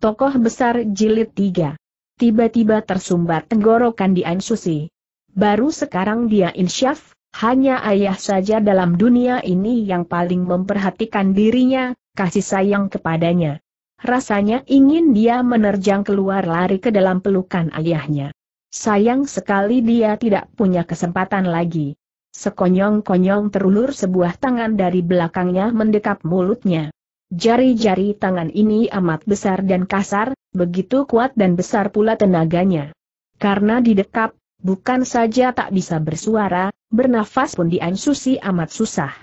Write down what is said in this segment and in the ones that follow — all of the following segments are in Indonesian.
Tokoh Besar Jilid 3. Tiba-tiba tersumbat tenggorokan Dian Susi. Baru sekarang dia insyaf, hanya ayah saja dalam dunia ini yang paling memperhatikan dirinya, kasih sayang kepadanya. Rasanya ingin dia menerjang keluar lari ke dalam pelukan ayahnya. Sayang sekali dia tidak punya kesempatan lagi. Sekonyong-konyong terulur sebuah tangan dari belakangnya mendekap mulutnya. Jari-jari tangan ini amat besar dan kasar, begitu kuat dan besar pula tenaganya. Karena didekap, bukan saja tak bisa bersuara, bernafas pun Dian Susi amat susah.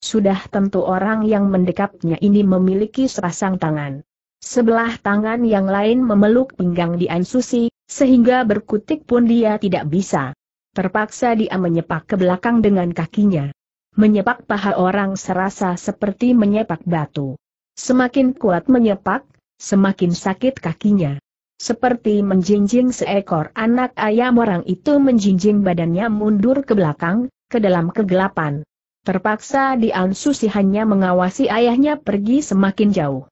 Sudah tentu orang yang mendekapnya ini memiliki sepasang tangan. Sebelah tangan yang lain memeluk pinggang Dian Susi, sehingga berkutik pun dia tidak bisa. Terpaksa dia menyepak ke belakang dengan kakinya. Menyepak paha orang serasa seperti menyepak batu. Semakin kuat menyepak, semakin sakit kakinya. Seperti menjinjing seekor anak ayam, orang itu menjinjing badannya mundur ke belakang, ke dalam kegelapan. Terpaksa Dian Susi hanya mengawasi ayahnya pergi semakin jauh.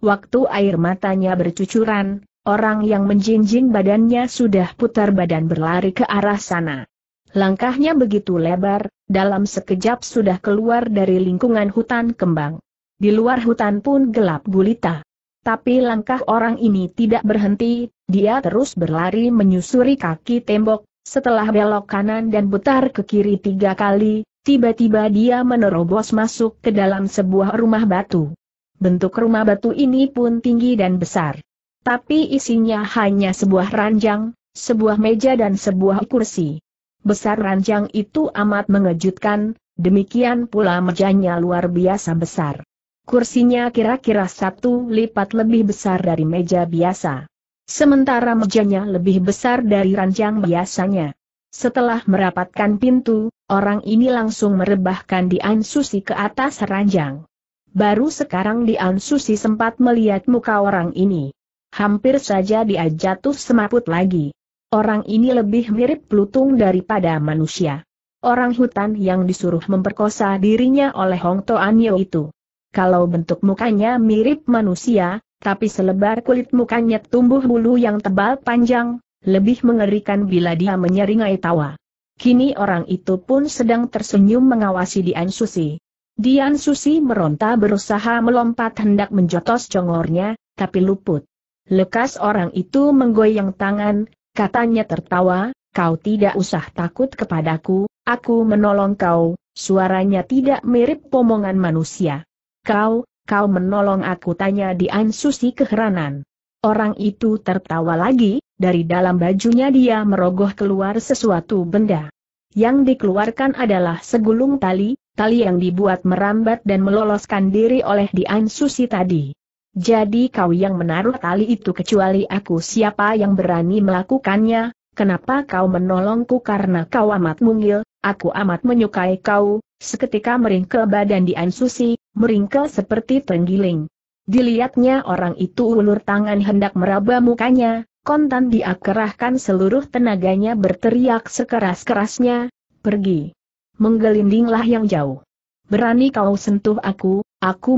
Waktu air matanya bercucuran, orang yang menjinjing badannya sudah putar badan berlari ke arah sana. Langkahnya begitu lebar, dalam sekejap sudah keluar dari lingkungan hutan kembang. Di luar hutan pun gelap gulita. Tapi langkah orang ini tidak berhenti, dia terus berlari menyusuri kaki tembok, setelah belok kanan dan putar ke kiri 3 kali, tiba-tiba dia menerobos masuk ke dalam sebuah rumah batu. Bentuk rumah batu ini pun tinggi dan besar. Tapi isinya hanya sebuah ranjang, sebuah meja dan sebuah kursi. Besar ranjang itu amat mengejutkan, demikian pula mejanya luar biasa besar. Kursinya kira-kira 1 lipat lebih besar dari meja biasa. Sementara mejanya lebih besar dari ranjang biasanya. Setelah merapatkan pintu, orang ini langsung merebahkan Dian Susi ke atas ranjang. Baru sekarang Dian Susi sempat melihat muka orang ini. Hampir saja dia jatuh semaput lagi. Orang ini lebih mirip pelutung daripada manusia. Orang hutan yang disuruh memperkosa dirinya oleh Hong Toanyo itu. Kalau bentuk mukanya mirip manusia, tapi selebar kulit mukanya tumbuh bulu yang tebal panjang, lebih mengerikan bila dia menyeringai tawa. Kini orang itu pun sedang tersenyum mengawasi Dian Susi. Dian Susi meronta berusaha melompat hendak menjotos congornya, tapi luput. Lekas orang itu menggoyang tangan, katanya tertawa, "Kau tidak usah takut kepadaku, aku menolong kau." Suaranya tidak mirip pomongan manusia. Kau menolong aku?" tanya Dian Susi keheranan. Orang itu tertawa lagi, dari dalam bajunya dia merogoh keluar sesuatu benda. Yang dikeluarkan adalah segulung tali yang dibuat merambat dan meloloskan diri oleh Dian Susi tadi. "Jadi kau yang menaruh tali itu?" "Kecuali aku, siapa yang berani melakukannya? Kenapa kau menolongku?" "Karena kau amat mungil, aku amat menyukai kau." Seketika meringkel badan Dian Susi. Meringkel seperti tenggiling. Dilihatnya orang itu ulur tangan hendak meraba mukanya, kontan dia kerahkan seluruh tenaganya berteriak sekeras-kerasnya, "Pergi! Menggelindinglah yang jauh! Berani kau sentuh aku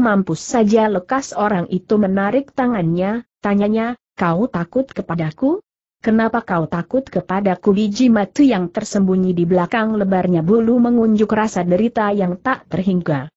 mampus saja!" Lekas orang itu menarik tangannya, tanyanya, "Kau takut kepadaku? Kenapa kau takut kepadaku?" Biji mata yang tersembunyi di belakang lebarnya bulu mengunjuk rasa derita yang tak terhingga.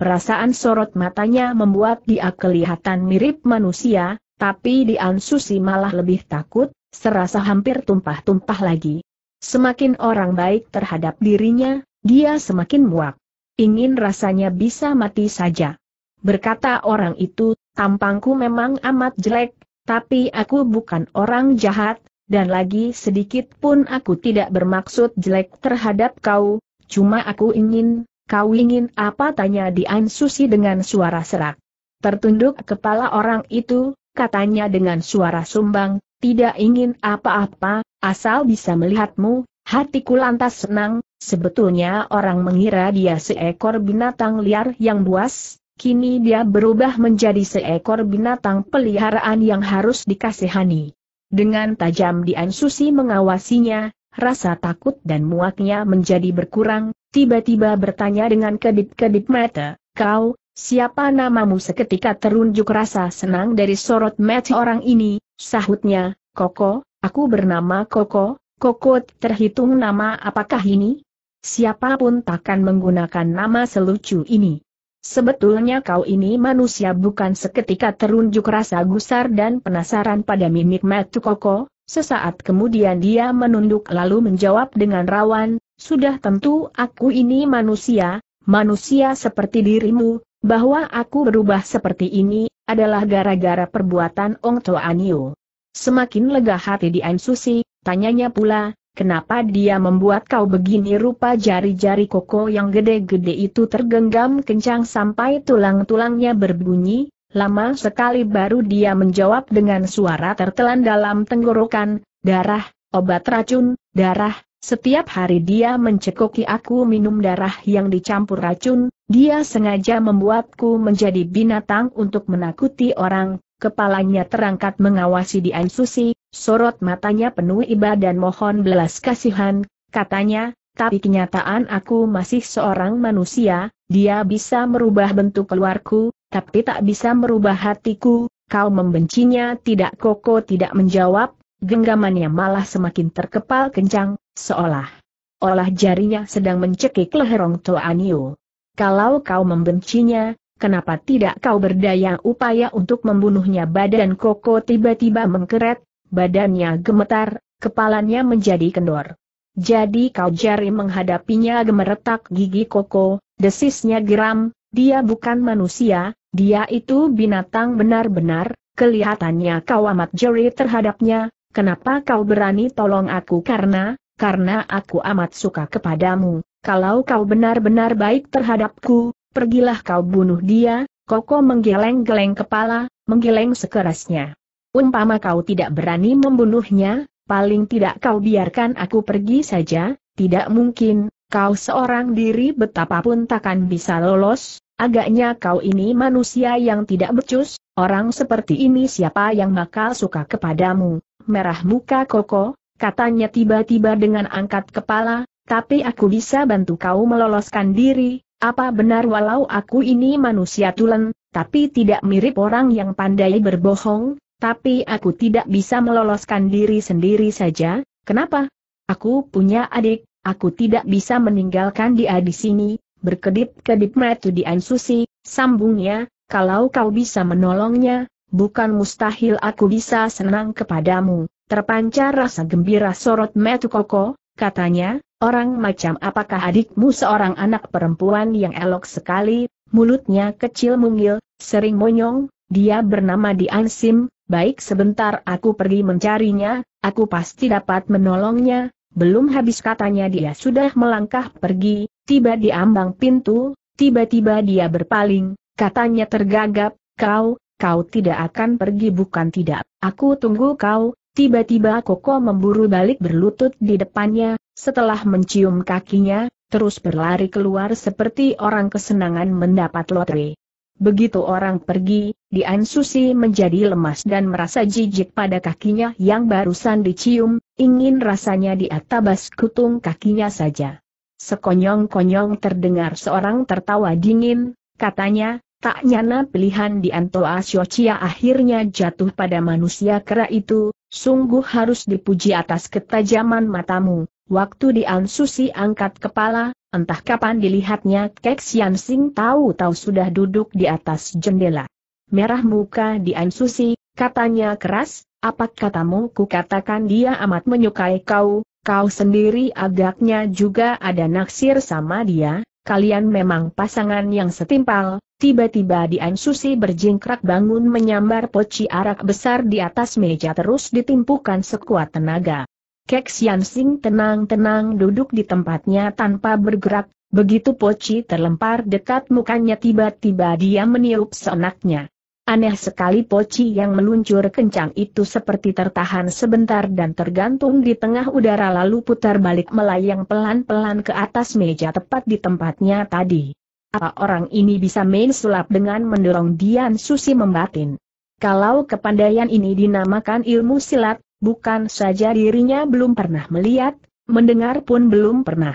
Perasaan sorot matanya membuat dia kelihatan mirip manusia, tapi Dian Susi malah lebih takut, serasa hampir tumpah-tumpah lagi. Semakin orang baik terhadap dirinya, dia semakin muak. Ingin rasanya bisa mati saja. Berkata orang itu, "Tampangku memang amat jelek, tapi aku bukan orang jahat, dan lagi sedikit pun aku tidak bermaksud jelek terhadap kau, cuma aku ingin..." "Kau ingin apa?" tanya Dian Susi dengan suara serak. Tertunduk kepala orang itu, katanya dengan suara sumbang, "Tidak ingin apa-apa, asal bisa melihatmu, hatiku lantas senang." Sebetulnya orang mengira dia seekor binatang liar yang buas, kini dia berubah menjadi seekor binatang peliharaan yang harus dikasihani. Dengan tajam Dian Susi mengawasinya, rasa takut dan muaknya menjadi berkurang. Tiba-tiba bertanya dengan kedip-kedip mata, "Kau, Siapa namamu? Seketika terunjuk rasa senang dari sorot mata orang ini, sahutnya, Koko, aku bernama Koko. Koko terhitung nama apakah ini? Siapapun takkan menggunakan nama selucu ini. Sebetulnya kau ini manusia bukan? Seketika terunjuk rasa gusar dan penasaran pada mimik mata Koko, sesaat kemudian dia menunduk lalu menjawab dengan rawan, sudah tentu aku ini manusia, manusia seperti dirimu, bahwa aku berubah seperti ini, adalah gara-gara perbuatan Ong Toanio. Semakin lega hati Dian Susi, tanyanya pula, kenapa dia membuat kau begini? Rupa jari-jari Koko yang gede-gede itu tergenggam kencang sampai tulang-tulangnya berbunyi, lama sekali baru dia menjawab dengan suara tertelan dalam tenggorokan, darah, obat racun, darah, setiap hari dia mencekoki aku minum darah yang dicampur racun, dia sengaja membuatku menjadi binatang untuk menakuti orang. Kepalanya terangkat mengawasi Dian Susi, sorot matanya penuh iba dan mohon belas kasihan, katanya, tapi kenyataan aku masih seorang manusia, dia bisa merubah bentuk keluarku, tapi tak bisa merubah hatiku, kau membencinya tidak? Koko tidak menjawab, genggamannya malah semakin terkepal kencang, seolah-olah jarinya sedang mencekik leher Ong Toanio. Kalau kau membencinya, kenapa tidak kau berdaya upaya untuk membunuhnya? Badan Koko tiba-tiba mengkeret, badannya gemetar, kepalanya menjadi kendor. Jadi kau jari menghadapinya? Gemeretak gigi Koko, desisnya geram, dia bukan manusia, dia itu binatang benar-benar, kelihatannya kau amat jari terhadapnya, kenapa kau berani? Tolong aku karena aku amat suka kepadamu, kalau kau benar-benar baik terhadapku, pergilah kau bunuh dia. Koko menggeleng-geleng kepala, menggeleng sekerasnya. Umpama kau tidak berani membunuhnya, paling tidak kau biarkan aku pergi saja, tidak mungkin, kau seorang diri betapapun takkan bisa lolos, agaknya kau ini manusia yang tidak becus, orang seperti ini siapa yang bakal suka kepadamu? Merah muka Koko, katanya tiba-tiba dengan angkat kepala, tapi aku bisa bantu kau meloloskan diri. Apa benar walau aku ini manusia tulen, tapi tidak mirip orang yang pandai berbohong, tapi aku tidak bisa meloloskan diri sendiri saja, kenapa? Aku punya adik, aku tidak bisa meninggalkan dia di sini, berkedip-kedip mata Dian Susi, sambungnya, kalau kau bisa menolongnya, bukan mustahil aku bisa senang kepadamu. Terpancar rasa gembira sorot mata Koko, katanya, orang macam apakah adikmu? Seorang anak perempuan yang elok sekali, mulutnya kecil mungil, sering monyong, dia bernama Dian Sim, baik sebentar aku pergi mencarinya, aku pasti dapat menolongnya. Belum habis katanya dia sudah melangkah pergi, tiba di ambang pintu, tiba-tiba dia berpaling, katanya tergagap, kau tidak akan pergi bukan? Tidak, aku tunggu kau. Tiba-tiba Koko memburu balik berlutut di depannya, setelah mencium kakinya, terus berlari keluar seperti orang kesenangan mendapat lotre. Begitu orang pergi, Dian Susi menjadi lemas dan merasa jijik pada kakinya yang barusan dicium, ingin rasanya di atas kutung kakinya saja. Sekonyong-konyong terdengar seorang tertawa dingin, katanya, tak nyana pilihan Dian Toasiocia akhirnya jatuh pada manusia kera itu, sungguh harus dipuji atas ketajaman matamu. Waktu Dian Susi angkat kepala, entah kapan dilihatnya Kek Sian Sing tahu-tahu sudah duduk di atas jendela. Merah muka Dian Susi, katanya keras, apa katamu? Kukatakan dia amat menyukai kau, kau sendiri agaknya juga ada naksir sama dia, kalian memang pasangan yang setimpal. Tiba-tiba Dian Susi berjingkrak bangun menyambar poci arak besar di atas meja terus ditimpukan sekuat tenaga. Kek Sian Sing tenang-tenang duduk di tempatnya tanpa bergerak, begitu poci terlempar dekat mukanya tiba-tiba dia meniup seenaknya. Aneh sekali poci yang meluncur kencang itu seperti tertahan sebentar dan tergantung di tengah udara lalu putar balik melayang pelan-pelan ke atas meja tepat di tempatnya tadi. Apa orang ini bisa main sulap dengan mendorong? Dian Susi membatin. Kalau kepandaian ini dinamakan ilmu silat, bukan saja dirinya belum pernah melihat, mendengar pun belum pernah.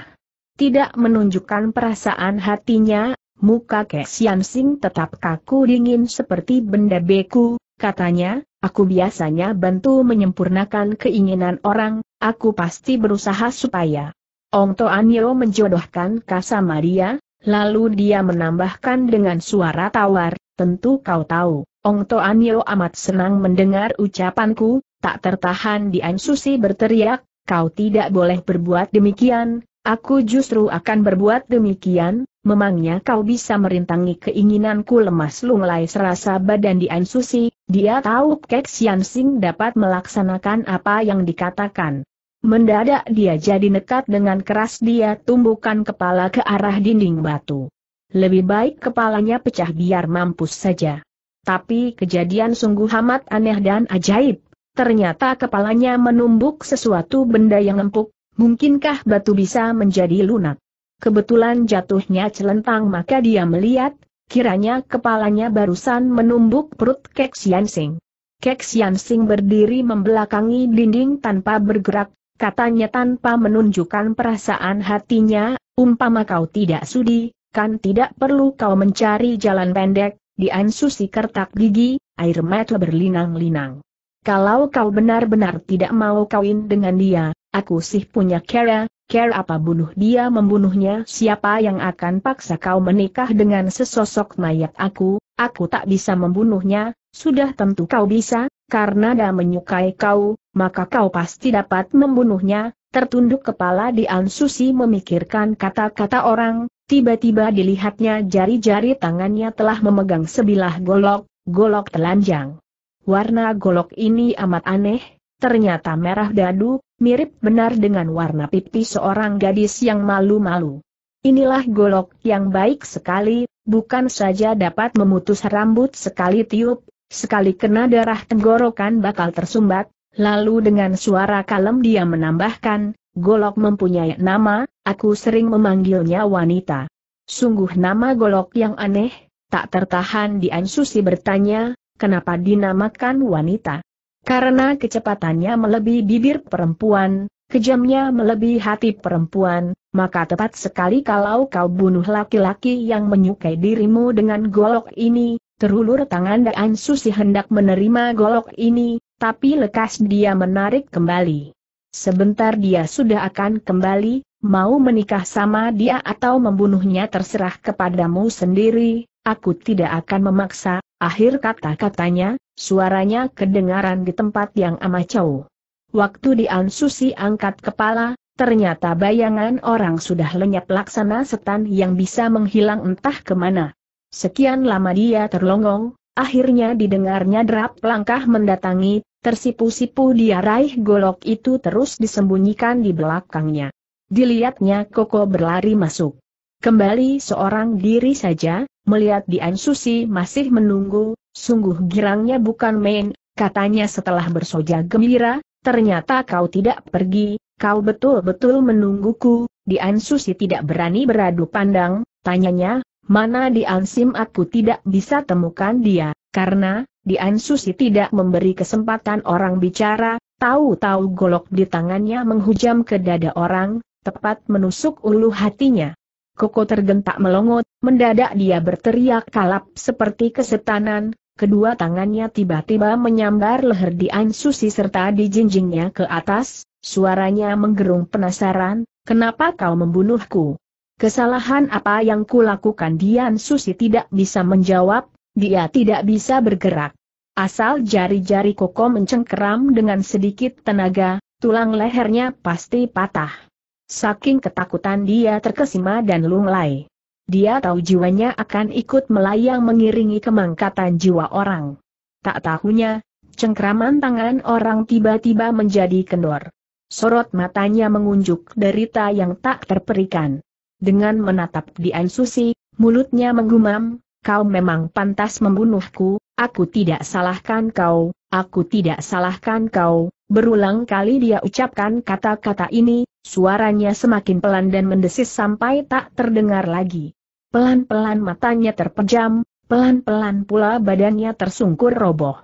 Tidak menunjukkan perasaan hatinya, Muka Kek Sian Sing tetap kaku dingin seperti benda beku, katanya, aku biasanya bantu menyempurnakan keinginan orang, aku pasti berusaha supaya Ong Toanio menjodohkan kau sama dia, lalu dia menambahkan dengan suara tawar, tentu kau tahu, Ong Toanio amat senang mendengar ucapanku, tak tertahan Dian Susi berteriak, kau tidak boleh berbuat demikian, aku justru akan berbuat demikian, memangnya kau bisa merintangi keinginanku lemas lunglai serasa badan Dian Susi, dia tahu Kek Sian Sing dapat melaksanakan apa yang dikatakan. Mendadak dia jadi nekat dengan keras dia tumbukan kepala ke arah dinding batu. Lebih baik kepalanya pecah biar mampus saja. Tapi kejadian sungguh amat aneh dan ajaib. Ternyata kepalanya menumbuk sesuatu benda yang empuk, mungkinkah batu bisa menjadi lunak? Kebetulan jatuhnya celentang maka dia melihat, kiranya kepalanya barusan menumbuk perut Kek Sian Sing. Kek Sian Sing berdiri membelakangi dinding tanpa bergerak, katanya tanpa menunjukkan perasaan hatinya, umpama kau tidak sudi, kan tidak perlu kau mencari jalan pendek, Dian Susi kertak gigi, air mata berlinang-linang. Kalau kau benar-benar tidak mau kawin dengan dia, aku sih punya cara apa bunuh dia membunuhnya? Siapa yang akan paksa kau menikah dengan sesosok mayat aku tak bisa membunuhnya, sudah tentu kau bisa, karena dia menyukai kau, maka kau pasti dapat membunuhnya. Tertunduk kepala Dian Susi memikirkan kata-kata orang, tiba-tiba dilihatnya jari-jari tangannya telah memegang sebilah golok telanjang. Warna golok ini amat aneh, ternyata merah dadu, mirip benar dengan warna pipi seorang gadis yang malu-malu. Inilah golok yang baik sekali, bukan saja dapat memutus rambut sekali tiup, sekali kena darah tenggorokan bakal tersumbat, lalu dengan suara kalem dia menambahkan, golok mempunyai nama, aku sering memanggilnya wanita. Sungguh nama golok yang aneh, tak tertahan Dian Susi bertanya, kenapa dinamakan wanita? Karena kecepatannya melebihi bibir perempuan, kejamnya melebihi hati perempuan, maka tepat sekali kalau kau bunuh laki-laki yang menyukai dirimu dengan golok ini. Terulur tangan Dian Susi hendak menerima golok ini, tapi lekas dia menarik kembali. Sebentar dia sudah akan kembali, mau menikah sama dia atau membunuhnya terserah kepadamu sendiri, aku tidak akan memaksa. Akhir kata-katanya, suaranya kedengaran di tempat yang amat jauh. Waktu Dian Susi angkat kepala, ternyata bayangan orang sudah lenyap laksana setan yang bisa menghilang entah kemana. Sekian lama dia terlongong, akhirnya didengarnya derap langkah mendatangi, tersipu-sipu dia raih golok itu terus disembunyikan di belakangnya. Dilihatnya Koko berlari masuk. Kembali seorang diri saja, melihat Dian Susi masih menunggu, sungguh girangnya bukan main, katanya setelah bersoja gembira, ternyata kau tidak pergi, kau betul-betul menungguku. Dian Susi tidak berani beradu pandang, tanyanya, mana Dian Sim? Aku tidak bisa temukan dia, karena Dian Susi tidak memberi kesempatan orang bicara, tahu-tahu golok di tangannya menghujam ke dada orang, tepat menusuk ulu hatinya. Koko tergentak melongot, mendadak dia berteriak kalap seperti kesetanan, kedua tangannya tiba-tiba menyambar leher Dian Susi serta dijinjingnya ke atas, suaranya menggerung penasaran, kenapa kau membunuhku? Kesalahan apa yang kulakukan? Dian Susi tidak bisa menjawab, dia tidak bisa bergerak. Asal jari-jari Koko mencengkeram dengan sedikit tenaga, tulang lehernya pasti patah. Saking ketakutan dia terkesima dan lunglai. Dia tahu jiwanya akan ikut melayang mengiringi kemangkatan jiwa orang. Tak tahunya, cengkraman tangan orang tiba-tiba menjadi kendor. Sorot matanya mengunjuk derita yang tak terperikan. Dengan menatap Dian Susi, mulutnya menggumam, kau memang pantas membunuhku, aku tidak salahkan kau, aku tidak salahkan kau. Berulang kali dia ucapkan kata-kata ini, suaranya semakin pelan dan mendesis sampai tak terdengar lagi. Pelan-pelan matanya terpejam, pelan-pelan pula badannya tersungkur roboh.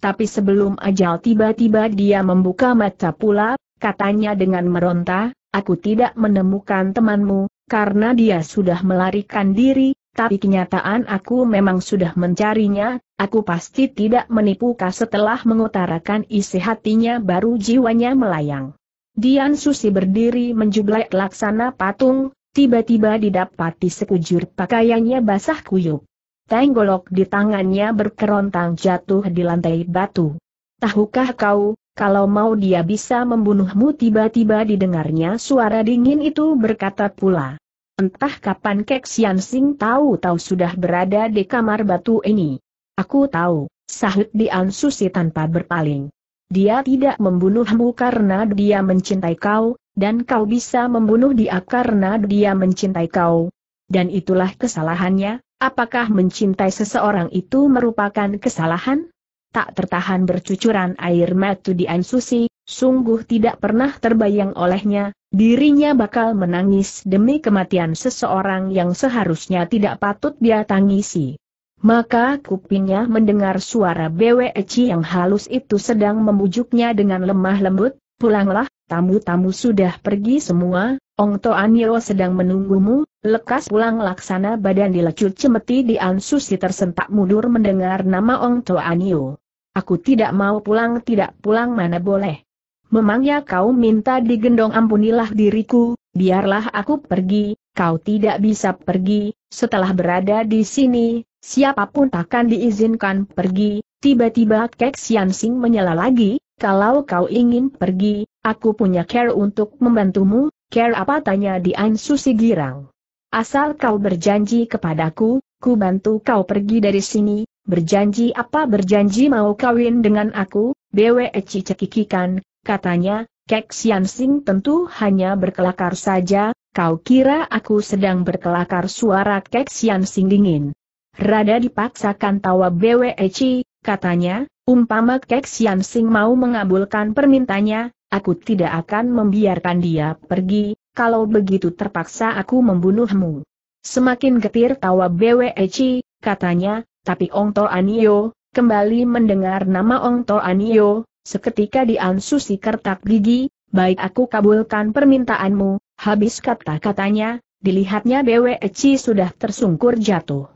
Tapi sebelum ajal tiba-tiba dia membuka mata pula, katanya dengan meronta, aku tidak menemukan temanmu, karena dia sudah melarikan diri, Tapi kenyataan aku memang sudah mencarinya, aku pasti tidak menipu. Setelah mengutarakan isi hatinya baru jiwanya melayang. Dian Susi berdiri menjublai laksana patung, tiba-tiba didapati sekujur pakaiannya basah kuyup. Tenggolok di tangannya berkerontang jatuh di lantai batu. Tahukah kau, kalau mau dia bisa membunuhmu? Tiba-tiba didengarnya suara dingin itu berkata pula. Entah kapan Kek Sian Sing tahu-tahu sudah berada di kamar batu ini. Aku tahu, sahut Dian Susi tanpa berpaling. Dia tidak membunuhmu karena dia mencintai kau, dan kau bisa membunuh dia karena dia mencintai kau. Dan itulah kesalahannya. Apakah mencintai seseorang itu merupakan kesalahan? Tak tertahan bercucuran air mata Dian Susi, sungguh tidak pernah terbayang olehnya, dirinya bakal menangis demi kematian seseorang yang seharusnya tidak patut dia tangisi. Maka kupingnya mendengar suara Bweci yang halus itu sedang membujuknya dengan lemah lembut, pulanglah, tamu-tamu sudah pergi semua. Ong Toanio sedang menunggumu, lekas pulang. Laksana badan dilecut cemeti. Dian Susi tersentak mundur mendengar nama Ong Toanio. Aku tidak mau pulang. Tidak pulang mana boleh. Memangnya kau minta digendong? Ampunilah diriku, biarlah aku pergi. Kau tidak bisa pergi, setelah berada di sini, siapapun takkan diizinkan pergi. Tiba-tiba Kek Sian Sing menyela lagi, kalau kau ingin pergi, aku punya care untuk membantumu. Care apa? Tanya Dian Susi girang. Asal kau berjanji kepadaku, ku bantu kau pergi dari sini. Berjanji apa? Berjanji mau kawin dengan aku? Bweci cekikikan, katanya. Kek Sian Sing tentu hanya berkelakar saja. Kau kira aku sedang berkelakar? Suara Kek Sian Sing dingin. Rada dipaksakan tawa Bweci, katanya. Umpama Kek Sian Sing mau mengabulkan permintaannya, aku tidak akan membiarkan dia pergi. Kalau begitu terpaksa aku membunuhmu. Semakin getir tawa Bweci, katanya. Tapi Ong Toanio, kembali mendengar nama Ong Toanio, seketika Dian Susi kertak gigi. Baik, aku kabulkan permintaanmu. Habis kata-katanya, dilihatnya Bweci sudah tersungkur jatuh.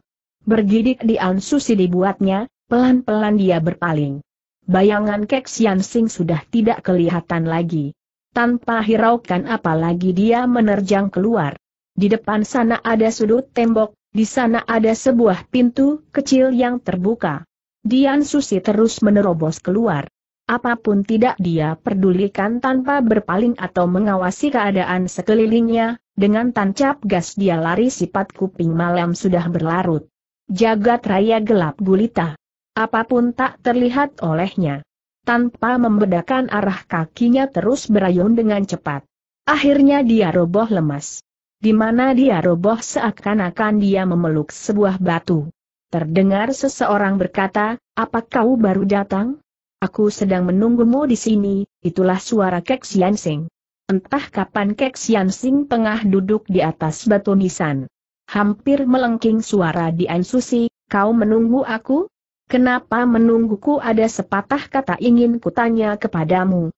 Bergidik Dian Susi dibuatnya, pelan-pelan dia berpaling. Bayangan Kek Sian Sing sudah tidak kelihatan lagi. Tanpa hiraukan apalagi dia menerjang keluar. Di depan sana ada sudut tembok, di sana ada sebuah pintu kecil yang terbuka. Dian Susi terus menerobos keluar. Apapun tidak dia pedulikan tanpa berpaling atau mengawasi keadaan sekelilingnya, dengan tancap gas dia lari. Sifat kuping malam sudah berlarut. Jagat raya gelap gulita. Apapun tak terlihat olehnya. Tanpa membedakan arah kakinya terus berayun dengan cepat. Akhirnya dia roboh lemas. Di mana dia roboh seakan-akan dia memeluk sebuah batu. Terdengar seseorang berkata, "Apa kau baru datang? Aku sedang menunggumu di sini." Itulah suara Kek Sian Sing. Entah kapan Kek Sian Sing tengah duduk di atas batu nisan. Hampir melengking suara Dian Susi, "Kau menunggu aku? Kenapa menungguku?" Ada sepatah kata ingin kutanya kepadamu.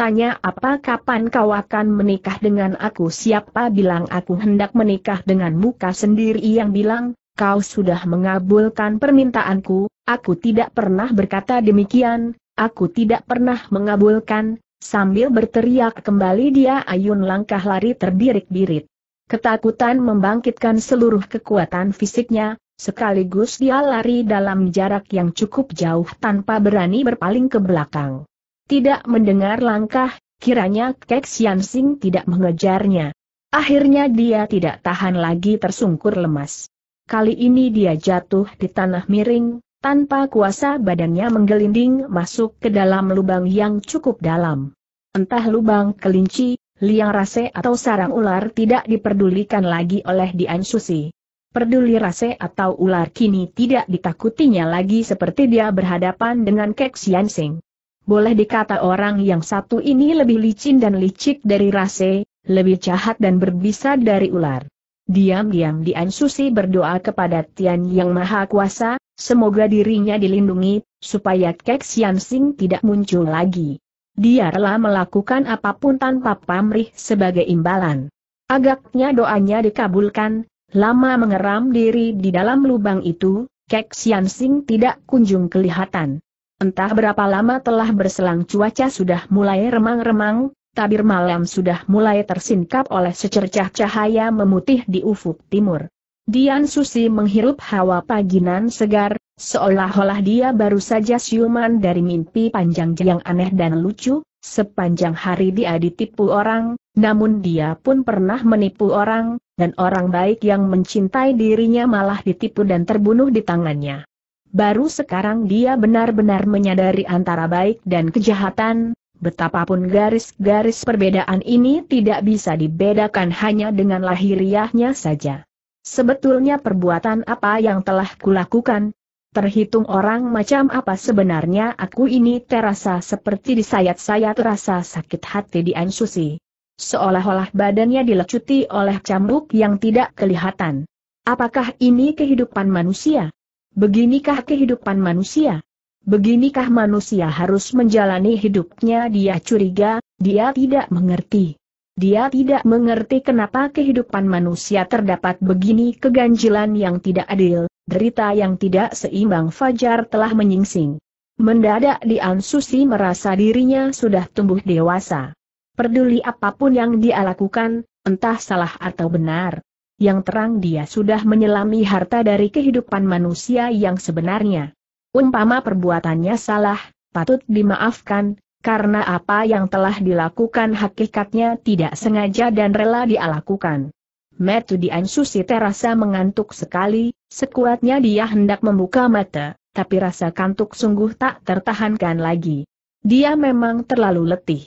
Tanya apa? Kapan kau akan menikah dengan aku? Siapa bilang aku hendak menikah denganmu? Kau sendiri yang bilang. Kau sudah mengabulkan permintaanku. Aku tidak pernah berkata demikian. Aku tidak pernah mengabulkan. Sambil berteriak kembali dia ayun langkah lari terbirit-birit. Ketakutan membangkitkan seluruh kekuatan fisiknya. Sekaligus dia lari dalam jarak yang cukup jauh tanpa berani berpaling ke belakang. Tidak mendengar langkah, kiranya Kek Sian Sing tidak mengejarnya. Akhirnya dia tidak tahan lagi tersungkur lemas. Kali ini dia jatuh di tanah miring, tanpa kuasa badannya menggelinding masuk ke dalam lubang yang cukup dalam. Entah lubang kelinci, liang rase atau sarang ular tidak diperdulikan lagi oleh Dian Susi. Peduli rase atau ular kini tidak ditakutinya lagi seperti dia berhadapan dengan Kek Sian Sing. Boleh dikata orang yang satu ini lebih licin dan licik dari rase, lebih jahat dan berbisa dari ular. Diam-diam Dian Susi berdoa kepada Tian Yang Maha Kuasa, semoga dirinya dilindungi, supaya Kek Sian Sing tidak muncul lagi. Dia rela melakukan apapun tanpa pamrih sebagai imbalan. Agaknya doanya dikabulkan. Lama mengeram diri di dalam lubang itu, Kek Sian Sing tidak kunjung kelihatan. Entah berapa lama telah berselang, cuaca sudah mulai remang-remang, tabir malam sudah mulai tersingkap oleh secercah cahaya memutih di ufuk timur. Dian Susi menghirup hawa paginan segar, seolah-olah dia baru saja siuman dari mimpi panjang yang aneh dan lucu. Sepanjang hari dia ditipu orang, namun dia pun pernah menipu orang, dan orang baik yang mencintai dirinya malah ditipu dan terbunuh di tangannya. Baru sekarang dia benar-benar menyadari antara baik dan kejahatan, betapapun garis-garis perbedaan ini tidak bisa dibedakan hanya dengan lahiriahnya saja. Sebetulnya perbuatan apa yang telah kulakukan? Terhitung orang macam apa sebenarnya aku ini? Terasa seperti disayat-sayat rasa sakit hati Dian Susi. Seolah-olah badannya dilecuti oleh cambuk yang tidak kelihatan. Apakah ini kehidupan manusia? Beginikah kehidupan manusia? Beginikah manusia harus menjalani hidupnya? Dia curiga, dia tidak mengerti. Dia tidak mengerti kenapa kehidupan manusia terdapat begini keganjilan yang tidak adil, derita yang tidak seimbang. Fajar telah menyingsing. Mendadak Dian Susi merasa dirinya sudah tumbuh dewasa. Peduli apapun yang dia lakukan, entah salah atau benar. Yang terang dia sudah menyelami harta dari kehidupan manusia yang sebenarnya. Umpama perbuatannya salah, patut dimaafkan. Karena apa yang telah dilakukan hakikatnya tidak sengaja dan rela dia lakukan. Mata Dian Susi terasa mengantuk sekali, sekuatnya dia hendak membuka mata, tapi rasa kantuk sungguh tak tertahankan lagi. Dia memang terlalu letih.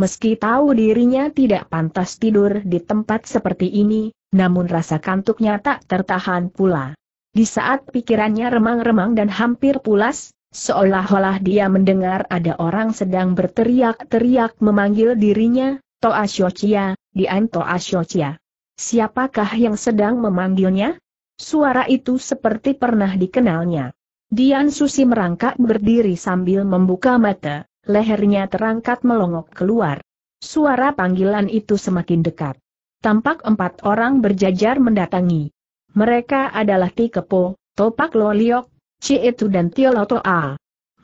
Meski tahu dirinya tidak pantas tidur di tempat seperti ini, namun rasa kantuknya tak tertahan pula. Di saat pikirannya remang-remang dan hampir pulas, seolah-olah dia mendengar ada orang sedang berteriak-teriak memanggil dirinya, "Toasyocia, Dian Toasyocia." Siapakah yang sedang memanggilnya? Suara itu seperti pernah dikenalnya. Dian Susi merangkak berdiri sambil membuka mata, lehernya terangkat melongok keluar. Suara panggilan itu semakin dekat. Tampak empat orang berjajar mendatangi. Mereka adalah Ti Kepo, Topak Loliok, Cietu dan Tioloto A.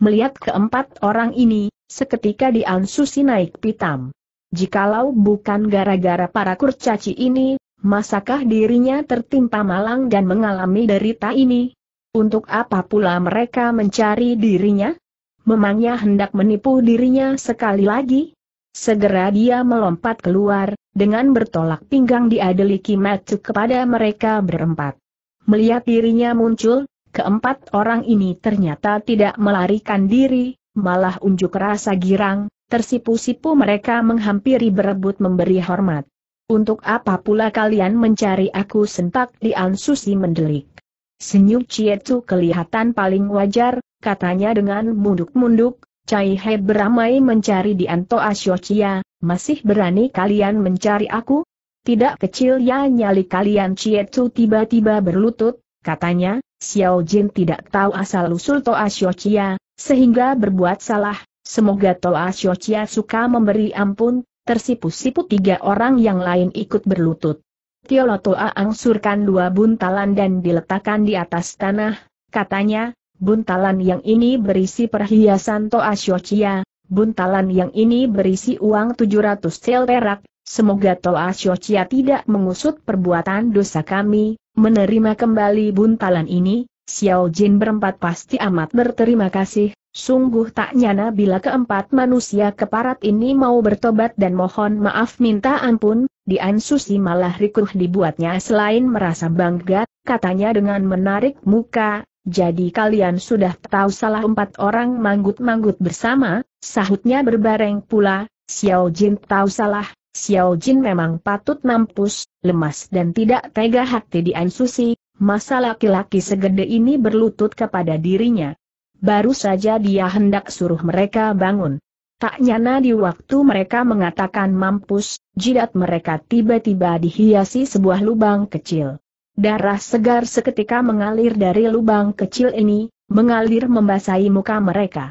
Melihat keempat orang ini, seketika Dian Susi naik pitam. Jikalau bukan gara-gara para kurcaci ini, masakah dirinya tertimpa malang dan mengalami derita ini? Untuk apa pula mereka mencari dirinya? Memangnya hendak menipu dirinya sekali lagi? Segera dia melompat keluar, dengan bertolak pinggang dia deliki mata kepada mereka berempat. Melihat dirinya muncul, keempat orang ini ternyata tidak melarikan diri, malah unjuk rasa girang, tersipu-sipu mereka menghampiri berebut memberi hormat. "Untuk apa pula kalian mencari aku?" sentak Dian Susi mendelik. Senyum Cietu kelihatan paling wajar, katanya dengan munduk-munduk, "Cai He beramai mencari Dian Toasyocia, masih berani kalian mencari aku? Tidak kecil ya nyali kalian!" Cietu tiba-tiba berlutut, katanya, "Xiao Jin tidak tahu asal-usul Toasyocia, sehingga berbuat salah, semoga Toasyocia suka memberi ampun." Tersipu-sipu tiga orang yang lain ikut berlutut. Tiolotoa angsurkan dua buntalan dan diletakkan di atas tanah, katanya, "Buntalan yang ini berisi perhiasan Toasyocia, buntalan yang ini berisi uang 700 sel perak, semoga Toasyocia tidak mengusut perbuatan dosa kami. Menerima kembali buntalan ini." Xiao Jin berempat pasti amat berterima kasih, sungguh tak nyana bila keempat manusia keparat ini mau bertobat dan mohon maaf minta ampun. Dian Susi malah rikuh dibuatnya. Selain merasa bangga, katanya dengan menarik muka, "Jadi kalian sudah tahu salah?" Empat orang manggut-manggut bersama, sahutnya berbareng pula, "Xiao Jin tahu salah. Xiao Jin memang patut mampus." Lemas dan tidak tega hati Dian Susi, masa laki-laki segede ini berlutut kepada dirinya. Baru saja dia hendak suruh mereka bangun. Tak nyana di waktu mereka mengatakan mampus, jidat mereka tiba-tiba dihiasi sebuah lubang kecil. Darah segar seketika mengalir dari lubang kecil ini, mengalir membasahi muka mereka.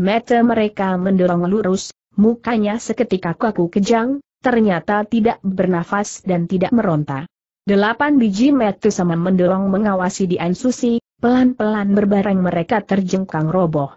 Mata mereka mendorong lurus, mukanya seketika kaku kejang. Ternyata tidak bernafas dan tidak meronta. 8 biji metu sama mendorong mengawasi Dian Susi, pelan-pelan berbareng mereka terjengkang roboh.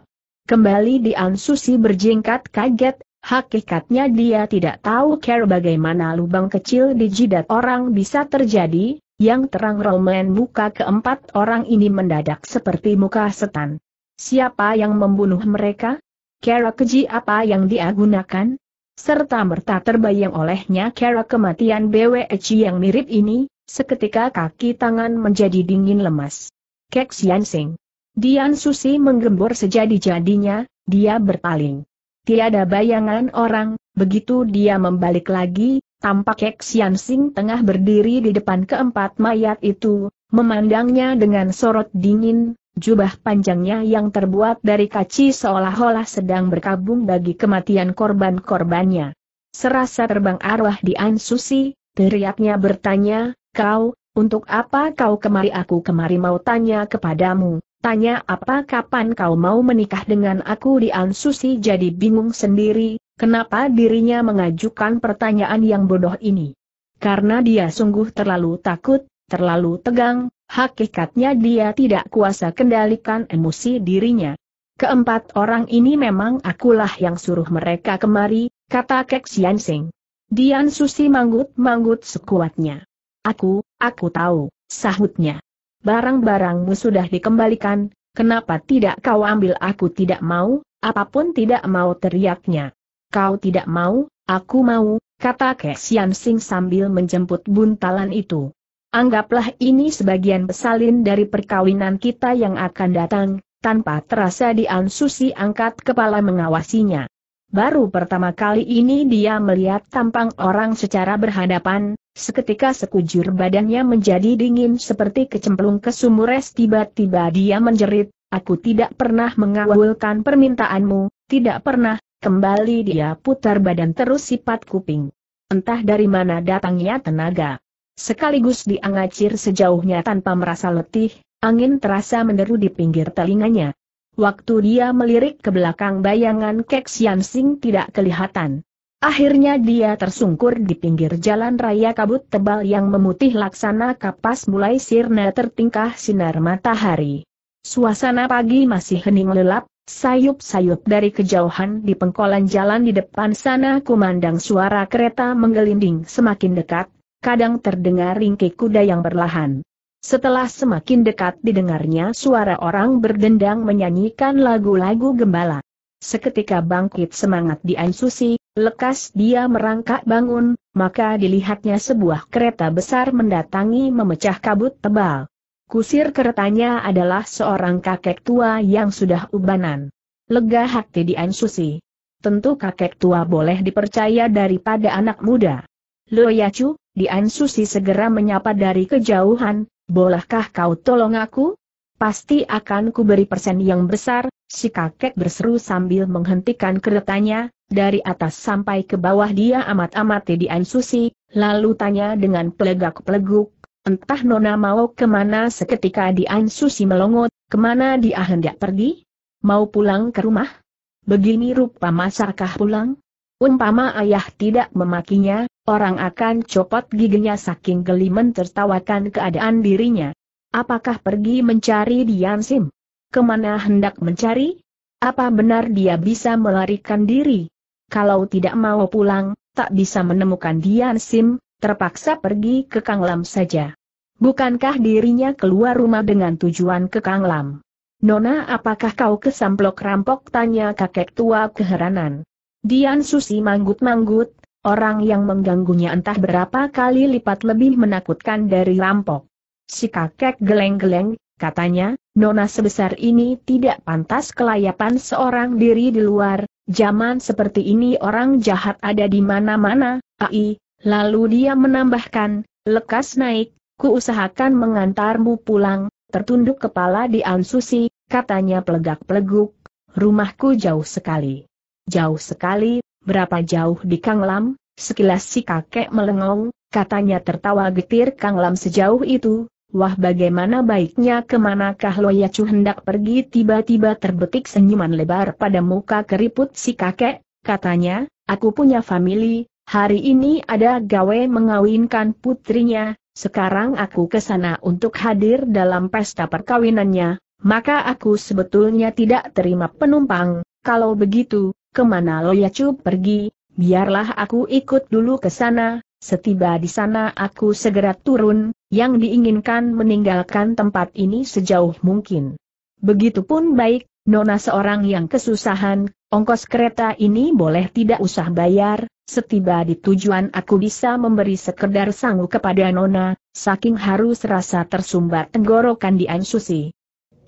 Kembali Dian Susi berjingkat kaget, hakikatnya dia tidak tahu care bagaimana lubang kecil di jidat orang bisa terjadi, yang terang roman muka keempat orang ini mendadak seperti muka setan. Siapa yang membunuh mereka? Cara keji apa yang dia gunakan? Serta merta terbayang olehnya cara kematian BWC yang mirip ini, seketika kaki tangan menjadi dingin lemas. Kek Sian Sing. Dian Susi menggembor sejadi-jadinya, dia berpaling. Tiada bayangan orang, begitu dia membalik lagi, tampak Kek Sian Sing tengah berdiri di depan keempat mayat itu, memandangnya dengan sorot dingin. Jubah panjangnya yang terbuat dari kaci seolah-olah sedang berkabung bagi kematian korban-korbannya. Serasa terbang arwah Dian Susi, teriaknya bertanya, "Kau, untuk apa kau kemari?" "Aku kemari mau tanya kepadamu, tanya apa kapan kau mau menikah dengan aku?" Dian Susi jadi bingung sendiri, kenapa dirinya mengajukan pertanyaan yang bodoh ini. Karena dia sungguh terlalu takut, terlalu tegang. Hakikatnya dia tidak kuasa kendalikan emosi dirinya. "Keempat orang ini memang akulah yang suruh mereka kemari," kata Kek Sian Sing. Dian Susi manggut-manggut sekuatnya. Aku tahu," sahutnya. "Barang-barangmu sudah dikembalikan, kenapa tidak kau ambil?" "Aku tidak mau, apapun tidak mau," teriaknya. "Kau tidak mau, aku mau," kata Kek Sian Sing sambil menjemput buntalan itu. "Anggaplah ini sebagian pesalin dari perkawinan kita yang akan datang." Tanpa terasa Dian Susi angkat kepala mengawasinya. Baru pertama kali ini dia melihat tampang orang secara berhadapan, seketika sekujur badannya menjadi dingin seperti kecemplung ke sumur es. Tiba-tiba dia menjerit, "Aku tidak pernah mengawalkan permintaanmu, tidak pernah." Kembali dia putar badan terus sipat kuping. Entah dari mana datangnya tenaga. Sekaligus diangacir sejauhnya tanpa merasa letih, angin terasa menderu di pinggir telinganya. Waktu dia melirik ke belakang bayangan Kek Sian Sing tidak kelihatan. Akhirnya dia tersungkur di pinggir jalan raya kabut tebal yang memutih laksana kapas mulai sirna tertingkah sinar matahari. Suasana pagi masih hening lelap, sayup-sayup dari kejauhan di pengkolan jalan di depan sana kumandang suara kereta menggelinding semakin dekat. Kadang terdengar ringkik kuda yang berlahan. Setelah semakin dekat didengarnya suara orang berdendang menyanyikan lagu-lagu gembala. Seketika bangkit semangat Dian Susi, lekas dia merangkak bangun, maka dilihatnya sebuah kereta besar mendatangi memecah kabut tebal. Kusir keretanya adalah seorang kakek tua yang sudah ubanan. Lega hati Dian Susi. Tentu kakek tua boleh dipercaya daripada anak muda. "Lo Yacu," Dian Susi segera menyapa dari kejauhan, "bolehkah kau tolong aku? Pasti akan kuberi persen yang besar." Si kakek berseru sambil menghentikan keretanya, dari atas sampai ke bawah dia amat-amati Dian Susi, lalu tanya dengan pelegak-peleguk, "Entah nona mau kemana?" Seketika Dian Susi melongot, "Kemana dia hendak pergi? Mau pulang ke rumah?" Begini rupa masakah pulang? Umpama ayah tidak memakinya, orang akan copot giginya saking geli mentertawakan keadaan dirinya. "Apakah pergi mencari Dian Sim? Kemana hendak mencari? Apa benar dia bisa melarikan diri? Kalau tidak mau pulang, tak bisa menemukan Dian Sim, terpaksa pergi ke Kanglam saja. Bukankah dirinya keluar rumah dengan tujuan ke Kanglam?" "Nona, apakah kau kesamplok rampok?" tanya kakek tua keheranan. Dian Susi manggut-manggut, orang yang mengganggunya entah berapa kali lipat lebih menakutkan dari rampok. Si kakek geleng-geleng, katanya, "Nona sebesar ini tidak pantas kelayapan seorang diri di luar, zaman seperti ini orang jahat ada di mana-mana, ai." Lalu dia menambahkan, "Lekas naik, kuusahakan mengantarmu pulang." Tertunduk kepala Dian Susi, katanya pelegak-peleguk, "Rumahku jauh sekali." "Jauh sekali, berapa jauh di Kanglam?" Sekilas si kakek melengong, katanya tertawa getir, "Kanglam sejauh itu, wah bagaimana baiknya." "Kemanakah Loyacu hendak pergi?" Tiba-tiba terbetik senyuman lebar pada muka keriput si kakek, katanya, "Aku punya famili, hari ini ada gawe mengawinkan putrinya, sekarang aku ke sana untuk hadir dalam pesta perkawinannya, maka aku sebetulnya tidak terima penumpang. Kalau begitu, kemana Loyacu pergi, biarlah aku ikut dulu ke sana. Setiba di sana aku segera turun, yang diinginkan meninggalkan tempat ini sejauh mungkin. Begitupun baik, Nona seorang yang kesusahan, ongkos kereta ini boleh tidak usah bayar, setiba di tujuan aku bisa memberi sekedar sangu kepada Nona, saking harus rasa tersumbat tenggorokan Dian Susi.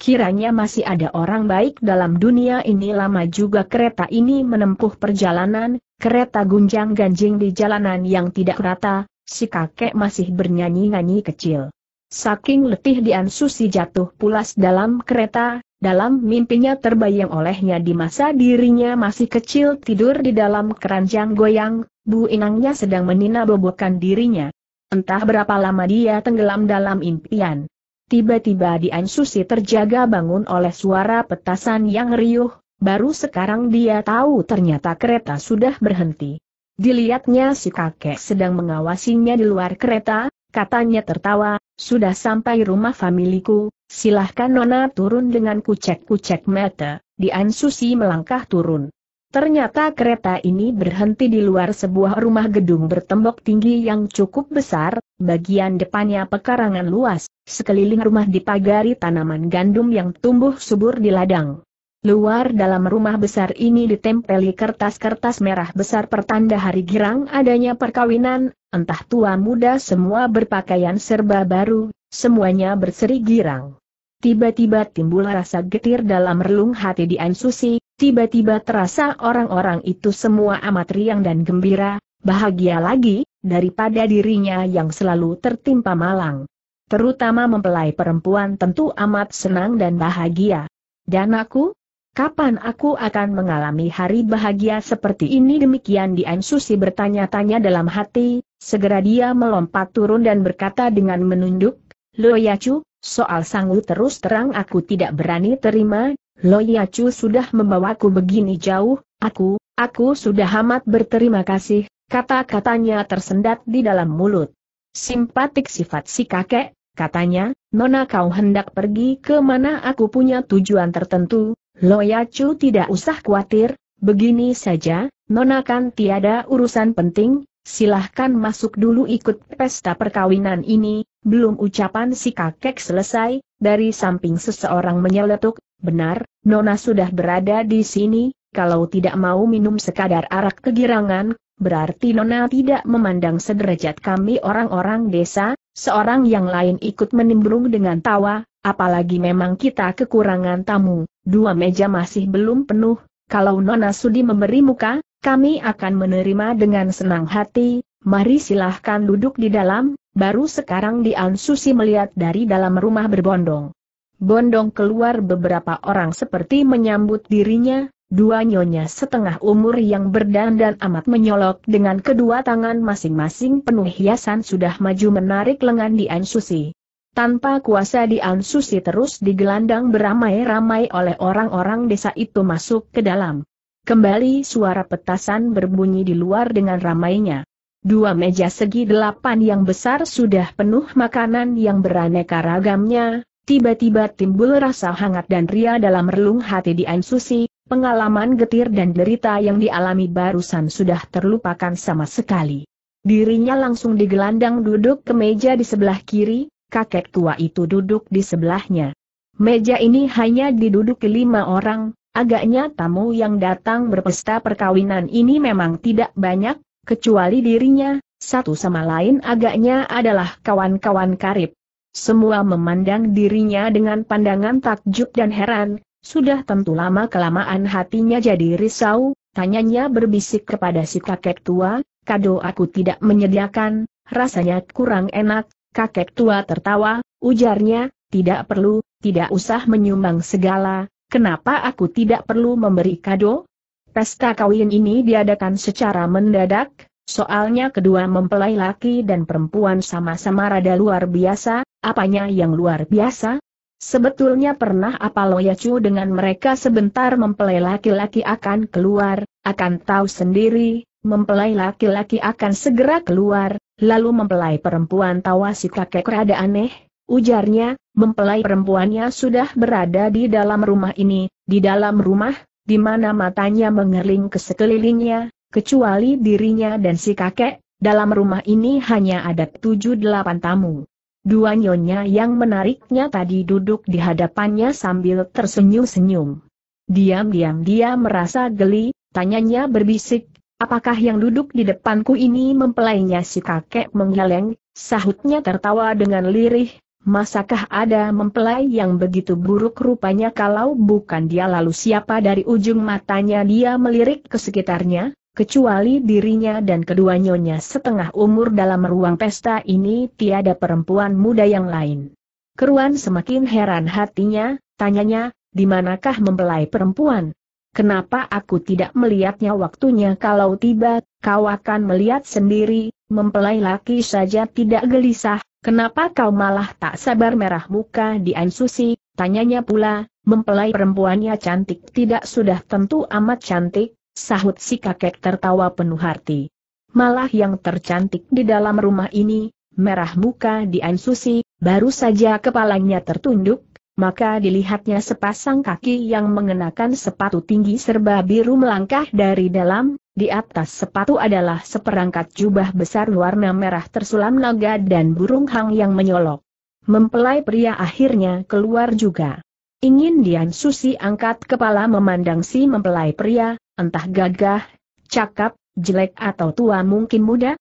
Kiranya masih ada orang baik dalam dunia ini. Lama juga kereta ini menempuh perjalanan, kereta gunjang-ganjing di jalanan yang tidak rata, si kakek masih bernyanyi-nyanyi kecil. Saking letih Dian Susi jatuh pulas dalam kereta, dalam mimpinya terbayang olehnya di masa dirinya masih kecil tidur di dalam keranjang goyang, Bu Inangnya sedang meninabobokan dirinya. Entah berapa lama dia tenggelam dalam impian. Tiba-tiba Dian Susi terjaga bangun oleh suara petasan yang riuh, baru sekarang dia tahu ternyata kereta sudah berhenti. Dilihatnya si kakek sedang mengawasinya di luar kereta, katanya tertawa, "Sudah sampai rumah familiku, silahkan Nona turun." Dengan kucek-kucek mata, Dian Susi melangkah turun. Ternyata kereta ini berhenti di luar sebuah rumah gedung bertembok tinggi yang cukup besar, bagian depannya pekarangan luas, sekeliling rumah dipagari tanaman gandum yang tumbuh subur di ladang. Luar dalam rumah besar ini ditempeli kertas-kertas merah besar pertanda hari girang adanya perkawinan. Entah tua muda semua berpakaian serba baru, semuanya berseri girang. Tiba-tiba timbul rasa getir dalam relung hati Dian Susi, tiba-tiba terasa orang-orang itu semua amat riang dan gembira, bahagia lagi, daripada dirinya yang selalu tertimpa malang. Terutama mempelai perempuan tentu amat senang dan bahagia. Dan aku? Kapan aku akan mengalami hari bahagia seperti ini? Demikian Dian Susi bertanya-tanya dalam hati, segera dia melompat turun dan berkata dengan menunduk, "Loyacu, soal sangu terus terang aku tidak berani terima, Loyacu sudah membawaku begini jauh, aku sudah amat berterima kasih," kata-katanya tersendat di dalam mulut. Simpatik sifat si kakek, katanya, "Nona kau hendak pergi ke mana? Aku punya tujuan tertentu. Loyacu tidak usah khawatir, begini saja, Nona kan tiada urusan penting, silahkan masuk dulu ikut pesta perkawinan ini." Belum ucapan si kakek selesai, dari samping seseorang menyeletuk, "Benar, Nona sudah berada di sini, kalau tidak mau minum sekadar arak kegirangan, berarti Nona tidak memandang sederajat kami orang-orang desa." Seorang yang lain ikut menimbrung dengan tawa, "Apalagi memang kita kekurangan tamu, dua meja masih belum penuh, kalau Nona sudi memberi muka, kami akan menerima dengan senang hati, mari silahkan duduk di dalam." Baru sekarang Dian Susi melihat dari dalam rumah berbondong-bondong keluar beberapa orang seperti menyambut dirinya, dua nyonya setengah umur yang berdandan amat menyolok dengan kedua tangan masing-masing penuh hiasan sudah maju menarik lengan Dian Susi. Tanpa kuasa Dian Susi terus digelandang beramai-ramai oleh orang-orang desa itu masuk ke dalam. Kembali suara petasan berbunyi di luar dengan ramainya. Dua meja segi delapan yang besar sudah penuh makanan yang beraneka ragamnya, tiba-tiba timbul rasa hangat dan ria dalam relung hati Dian Susi. Pengalaman getir dan derita yang dialami barusan sudah terlupakan sama sekali. Dirinya langsung digelandang duduk ke meja di sebelah kiri, kakek tua itu duduk di sebelahnya. Meja ini hanya diduduki 5 orang, agaknya tamu yang datang berpesta perkawinan ini memang tidak banyak, kecuali dirinya, satu sama lain agaknya adalah kawan-kawan karib. Semua memandang dirinya dengan pandangan takjub dan heran. Sudah tentu lama-kelamaan hatinya jadi risau, tanyanya berbisik kepada si kakek tua, "Kado aku tidak menyediakan, rasanya kurang enak." Kakek tua tertawa, ujarnya, "Tidak perlu, tidak usah menyumbang segala, kenapa aku tidak perlu memberi kado? Pesta kawin ini diadakan secara mendadak, soalnya kedua mempelai laki dan perempuan sama-sama rada luar biasa." "Apanya yang luar biasa? Sebetulnya pernah apa Loyacu dengan mereka?" Sebentar mempelai laki-laki akan keluar, akan tahu sendiri, mempelai laki-laki akan segera keluar, lalu mempelai perempuan tawa si kakek rada aneh, ujarnya, mempelai perempuannya sudah berada di dalam rumah ini, di dalam rumah, di mana matanya mengerling ke sekelilingnya, kecuali dirinya dan si kakek, dalam rumah ini hanya ada 7-8 tamu. Dua nyonya yang menariknya tadi duduk di hadapannya sambil tersenyum-senyum. Diam-diam dia merasa geli, tanyanya berbisik, apakah yang duduk di depanku ini mempelainya? Si kakek menggeleng, sahutnya tertawa dengan lirih, masakah ada mempelai yang begitu buruk rupanya? Kalau bukan dia lalu siapa? Dari ujung matanya dia melirik ke sekitarnya. Kecuali dirinya dan kedua nyonya setengah umur dalam ruang pesta ini tiada perempuan muda yang lain. Keruan semakin heran hatinya, tanyanya, di manakah mempelai perempuan? Kenapa aku tidak melihatnya? Waktunya kalau tiba, kau akan melihat sendiri. Mempelai laki saja tidak gelisah, kenapa kau malah tak sabar? Merah muka Dian Susi, tanyanya pula, mempelai perempuannya cantik tidak? Sudah tentu amat cantik, sahut si kakek tertawa penuh hati. Malah yang tercantik di dalam rumah ini. Merah muka Dian Susi, baru saja kepalanya tertunduk, maka dilihatnya sepasang kaki yang mengenakan sepatu tinggi serba biru melangkah dari dalam. Di atas sepatu adalah seperangkat jubah besar warna merah tersulam naga dan burung hang yang menyolok. Mempelai pria akhirnya keluar juga. Ingin Dian Susi angkat kepala memandang si mempelai pria, entah gagah, cakap, jelek atau tua mungkin muda.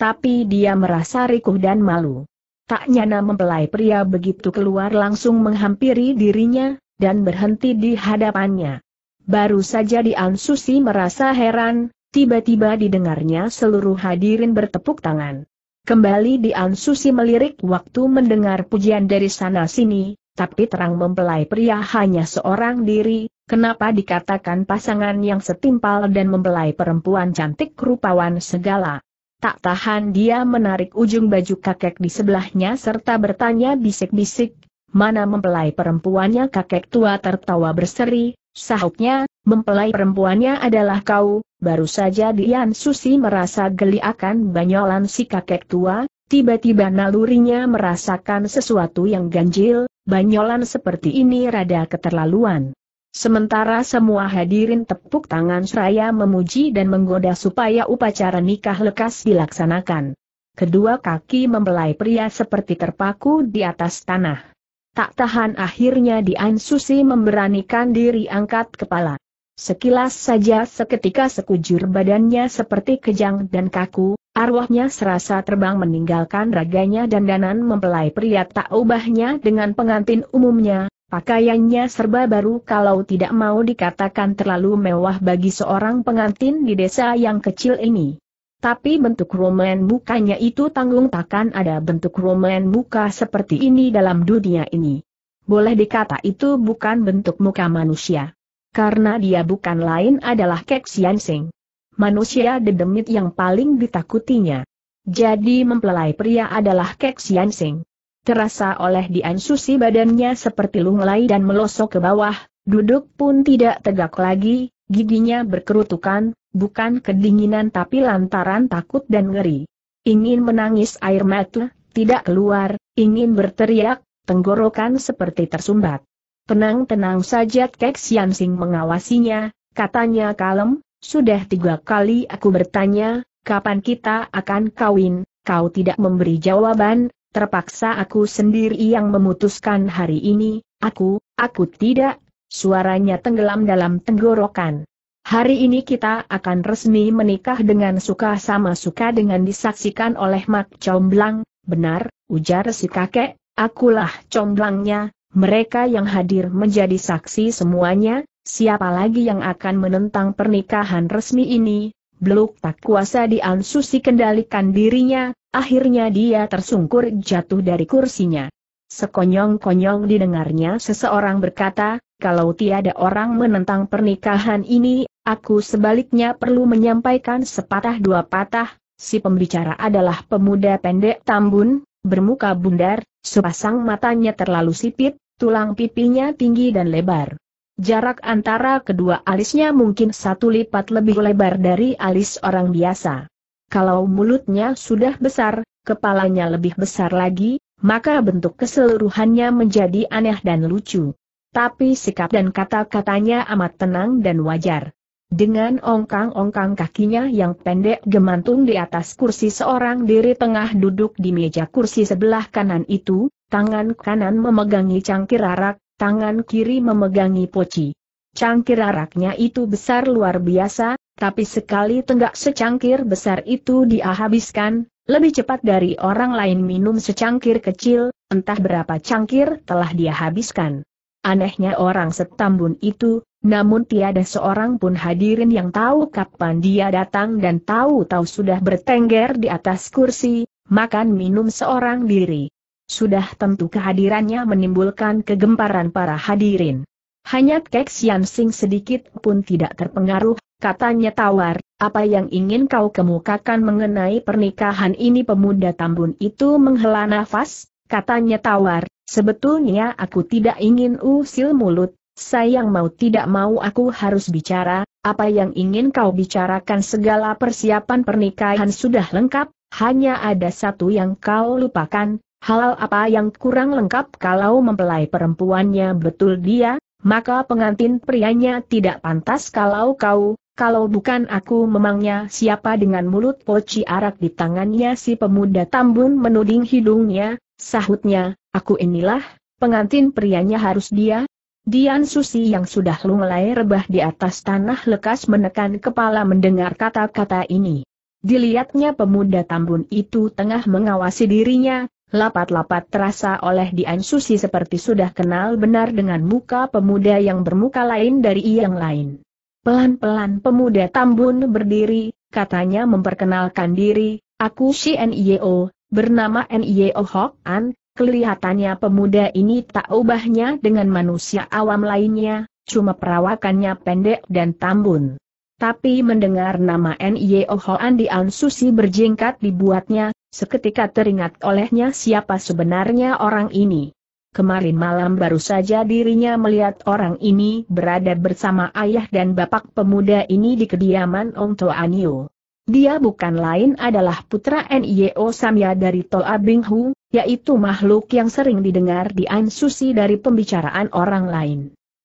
Tapi dia merasa rikuh dan malu. Tak nyana mempelai pria begitu keluar langsung menghampiri dirinya, dan berhenti di hadapannya. Baru saja Dian Susi merasa heran, tiba-tiba didengarnya seluruh hadirin bertepuk tangan. Kembali Dian Susi melirik waktu mendengar pujian dari sana-sini, tapi terang mempelai pria hanya seorang diri. Kenapa dikatakan pasangan yang setimpal dan mempelai perempuan cantik rupawan segala? Tak tahan dia menarik ujung baju kakek di sebelahnya serta bertanya bisik-bisik, mana mempelai perempuannya? Kakek tua tertawa berseri, sahutnya, mempelai perempuannya adalah kau. Baru saja Dian Susi merasa geli akan banyolan si kakek tua, tiba-tiba nalurinya merasakan sesuatu yang ganjil, banyolan seperti ini rada keterlaluan. Sementara semua hadirin tepuk tangan seraya memuji dan menggoda supaya upacara nikah lekas dilaksanakan. Kedua kaki mempelai pria seperti terpaku di atas tanah. Tak tahan akhirnya Dian Susi memberanikan diri angkat kepala. Sekilas saja seketika sekujur badannya seperti kejang dan kaku, arwahnya serasa terbang meninggalkan raganya. Dandanan mempelai pria tak ubahnya dengan pengantin umumnya. Pakaiannya serba baru kalau tidak mau dikatakan terlalu mewah bagi seorang pengantin di desa yang kecil ini. Tapi bentuk roman mukanya itu tanggung takkan ada bentuk roman muka seperti ini dalam dunia ini. Boleh dikata itu bukan bentuk muka manusia. Karena dia bukan lain adalah Kek Sian Sing. Manusia dedemit yang paling ditakutinya. Jadi mempelai pria adalah Kek Sian Sing. Terasa oleh Dian Susi badannya seperti lunglai dan melosok ke bawah, duduk pun tidak tegak lagi, giginya berkerutukan, bukan kedinginan tapi lantaran takut dan ngeri. Ingin menangis air mata, tidak keluar, ingin berteriak, tenggorokan seperti tersumbat. Tenang-tenang saja Kek Sian Sing mengawasinya, katanya kalem, sudah 3 kali aku bertanya, kapan kita akan kawin, kau tidak memberi jawaban. Terpaksa aku sendiri yang memutuskan hari ini. Aku tidak, suaranya tenggelam dalam tenggorokan. Hari ini kita akan resmi menikah dengan suka sama suka dengan disaksikan oleh mak comblang. Benar, ujar si kakek, akulah comblangnya, mereka yang hadir menjadi saksi semuanya, siapa lagi yang akan menentang pernikahan resmi ini? Beluk tak kuasa Dian Susi kendalikan dirinya. Akhirnya dia tersungkur jatuh dari kursinya. Sekonyong-konyong didengarnya seseorang berkata, kalau tiada orang menentang pernikahan ini, aku sebaliknya perlu menyampaikan sepatah dua patah. Si pembicara adalah pemuda pendek tambun, bermuka bundar, sepasang matanya terlalu sipit, tulang pipinya tinggi dan lebar. Jarak antara kedua alisnya mungkin satu lipat lebih lebar dari alis orang biasa. Kalau mulutnya sudah besar, kepalanya lebih besar lagi, maka bentuk keseluruhannya menjadi aneh dan lucu. Tapi sikap dan kata-katanya amat tenang dan wajar. Dengan ongkang-ongkang kakinya yang pendek gemantung di atas kursi seorang diri tengah duduk di meja kursi sebelah kanan itu, tangan kanan memegangi cangkir arak, tangan kiri memegangi poci. Cangkir araknya itu besar luar biasa, tapi sekali tenggak secangkir besar itu dia habiskan, lebih cepat dari orang lain minum secangkir kecil, entah berapa cangkir telah dia habiskan. Anehnya orang setambun itu, namun tiada seorang pun hadirin yang tahu kapan dia datang dan tahu-tahu sudah bertengger di atas kursi, makan minum seorang diri. Sudah tentu kehadirannya menimbulkan kegemparan para hadirin. Hanya Kek Sian Sing sedikit pun tidak terpengaruh, katanya tawar, "Apa yang ingin kau kemukakan mengenai pernikahan ini?" Pemuda tambun itu menghela nafas, katanya tawar, "Sebetulnya aku tidak ingin usil mulut. Sayang mau tidak mau aku harus bicara." "Apa yang ingin kau bicarakan?" "Segala persiapan pernikahan sudah lengkap, hanya ada satu yang kau lupakan." "Hal apa yang kurang lengkap?" "Kalau mempelai perempuannya betul dia, maka pengantin prianya tidak pantas." Kalau bukan aku memangnya siapa?" Dengan mulut poci arak di tangannya si pemuda tambun menuding hidungnya, sahutnya, "Aku inilah, pengantin prianya harus dia." Dian Susi yang sudah lunglai rebah di atas tanah lekas menekan kepala mendengar kata-kata ini. Dilihatnya pemuda tambun itu tengah mengawasi dirinya, lapat-lapat terasa oleh Dian Susi seperti sudah kenal benar dengan muka pemuda yang bermuka lain dari yang lain. Pelan-pelan pemuda tambun berdiri, katanya memperkenalkan diri, "Aku si Nio, bernama Nio Hoan." Kelihatannya pemuda ini tak ubahnya dengan manusia awam lainnya, cuma perawakannya pendek dan tambun. Tapi mendengar nama Nio Hoan, Dian Susi berjingkat dibuatnya, seketika teringat olehnya siapa sebenarnya orang ini. Kemarin malam baru saja dirinya melihat orang ini berada bersama ayah dan bapak pemuda ini di kediaman Ong Toanio. Dia bukan lain adalah putra Nio Samya dari Tolabinghu, yaitu makhluk yang sering didengar Dian Susi dari pembicaraan orang lain.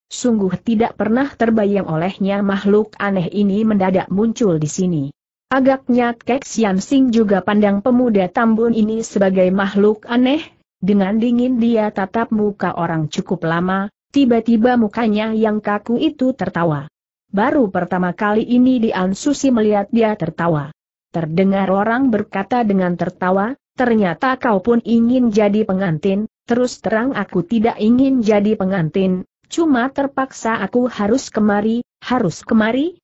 Sungguh tidak pernah terbayang olehnya makhluk aneh ini mendadak muncul di sini. Agaknya Kek Sian Sing juga pandang pemuda tambun ini sebagai makhluk aneh. Dengan dingin dia tatap muka orang cukup lama, tiba-tiba mukanya yang kaku itu tertawa. Baru pertama kali ini Dian Susi melihat dia tertawa. Terdengar orang berkata dengan tertawa, "Ternyata kau pun ingin jadi pengantin." "Terus terang aku tidak ingin jadi pengantin, cuma terpaksa aku harus kemari." "Harus kemari?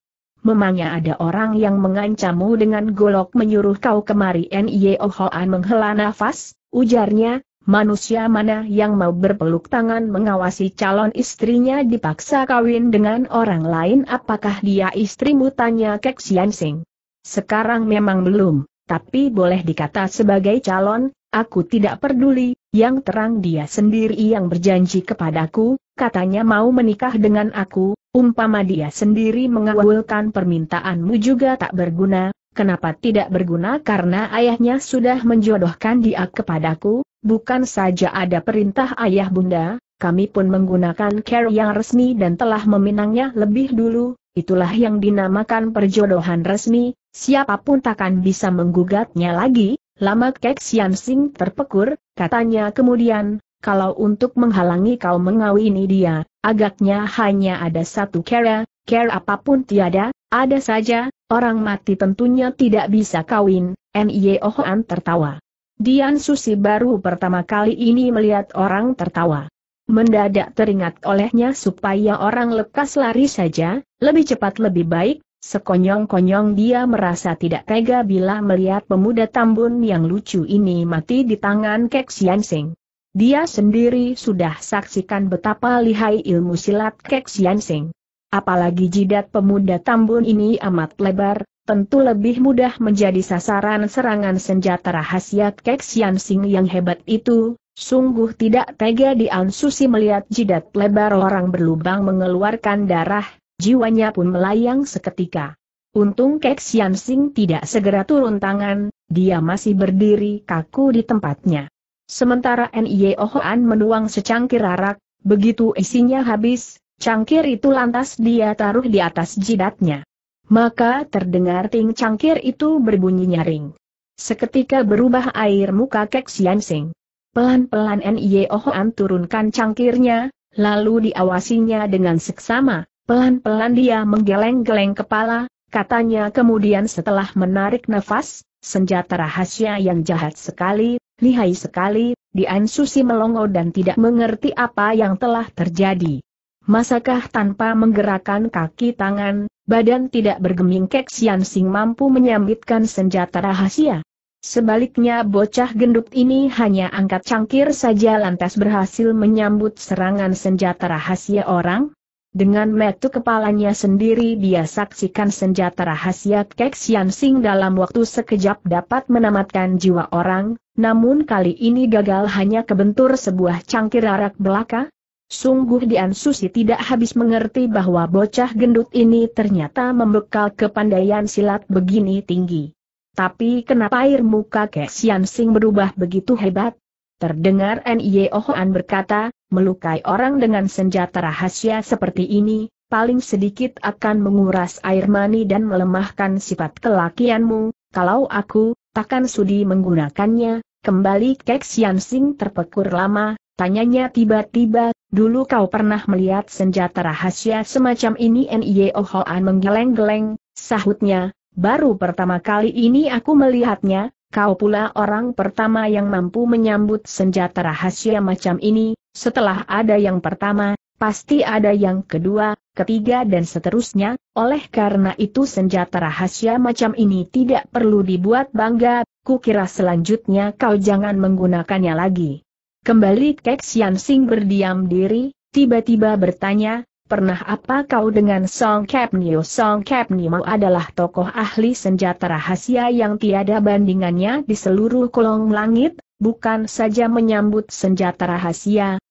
Memangnya ada orang yang mengancammu dengan golok menyuruh kau kemari?" Nio Hoan menghela nafas, ujarnya, "Manusia mana yang mau berpeluk tangan mengawasi calon istrinya dipaksa kawin dengan orang lain?" "Apakah dia istrimu?" tanya Kek Sian Sing. "Sekarang memang belum, tapi boleh dikata sebagai calon." "Aku tidak peduli, yang terang dia sendiri yang berjanji kepadaku, katanya mau menikah dengan aku. Umpama dia sendiri mengawulkan permintaanmu juga tak berguna." "Kenapa tidak berguna?" "Karena ayahnya sudah menjodohkan dia kepadaku, bukan saja ada perintah ayah bunda, kami pun menggunakan care yang resmi dan telah meminangnya lebih dulu, itulah yang dinamakan perjodohan resmi. Siapapun takkan bisa menggugatnya lagi." Lama Kek Sian Sing terpekur, katanya kemudian, "Kalau untuk menghalangi kau mengawini dia, agaknya hanya ada satu care apapun tiada." "Ada saja, orang mati tentunya tidak bisa kawin." Nio Hoan tertawa. Dian Susi baru pertama kali ini melihat orang tertawa. Mendadak teringat olehnya supaya orang lekas lari saja, lebih cepat lebih baik. Sekonyong-konyong dia merasa tidak tega bila melihat pemuda tambun yang lucu ini mati di tangan Kek Sian Sing. Dia sendiri sudah saksikan betapa lihai ilmu silat Kek Sian Sing. Apalagi jidat pemuda tambun ini amat lebar, tentu lebih mudah menjadi sasaran serangan senjata rahasia Kek Sian Sing yang hebat itu. Sungguh tidak tega Dian Susi melihat jidat lebar orang berlubang mengeluarkan darah, jiwanya pun melayang seketika. Untung Kek Sian Sing tidak segera turun tangan, dia masih berdiri kaku di tempatnya. Sementara Nio Hoan menuang secangkir arak, begitu isinya habis, cangkir itu lantas dia taruh di atas jidatnya. Maka terdengar ting cangkir itu berbunyi nyaring. Seketika berubah air muka Kek Sian Sing. Pelan-pelan Nio Hoan turunkan cangkirnya, lalu diawasinya dengan seksama. Pelan-pelan dia menggeleng-geleng kepala, katanya kemudian setelah menarik nafas, senjata rahasia yang jahat sekali, lihai sekali. Dian Susi melongo dan tidak mengerti apa yang telah terjadi. Masakah tanpa menggerakkan kaki tangan, badan tidak bergeming Kek Sian Sing mampu menyambitkan senjata rahasia? Sebaliknya bocah gendut ini hanya angkat cangkir saja lantas berhasil menyambut serangan senjata rahasia orang. Dengan mata kepalanya sendiri dia saksikan senjata rahasia Kek Sian Sing dalam waktu sekejap dapat menamatkan jiwa orang, namun kali ini gagal hanya kebentur sebuah cangkir arak belaka. Sungguh Dian Susi tidak habis mengerti bahwa bocah gendut ini ternyata membekal kepandaian silat begini tinggi. Tapi kenapa air muka Kek Sian Sing berubah begitu hebat? Terdengar Nio Hoan berkata, melukai orang dengan senjata rahasia seperti ini, paling sedikit akan menguras air mani dan melemahkan sifat kelakianmu. Kalau aku, takkan sudi menggunakannya. Kembali Kek Sian Sing terpekur lama, tanyanya tiba-tiba, dulu kau pernah melihat senjata rahasia semacam ini? Nio Hoan menggeleng-geleng, sahutnya. Baru pertama kali ini aku melihatnya, kau pula orang pertama yang mampu menyambut senjata rahasia macam ini. Setelah ada yang pertama, pasti ada yang kedua, ketiga dan seterusnya. Oleh karena itu senjata rahasia macam ini tidak perlu dibuat bangga, kukira selanjutnya kau jangan menggunakannya lagi. Kembali Kek Sian Sing berdiam diri, tiba-tiba bertanya, pernah apa kau dengan Song Kepnio? Song Kepnio adalah tokoh ahli senjata rahasia yang tiada bandingannya di seluruh kolong langit, bukan saja menyambut senjata rahasia,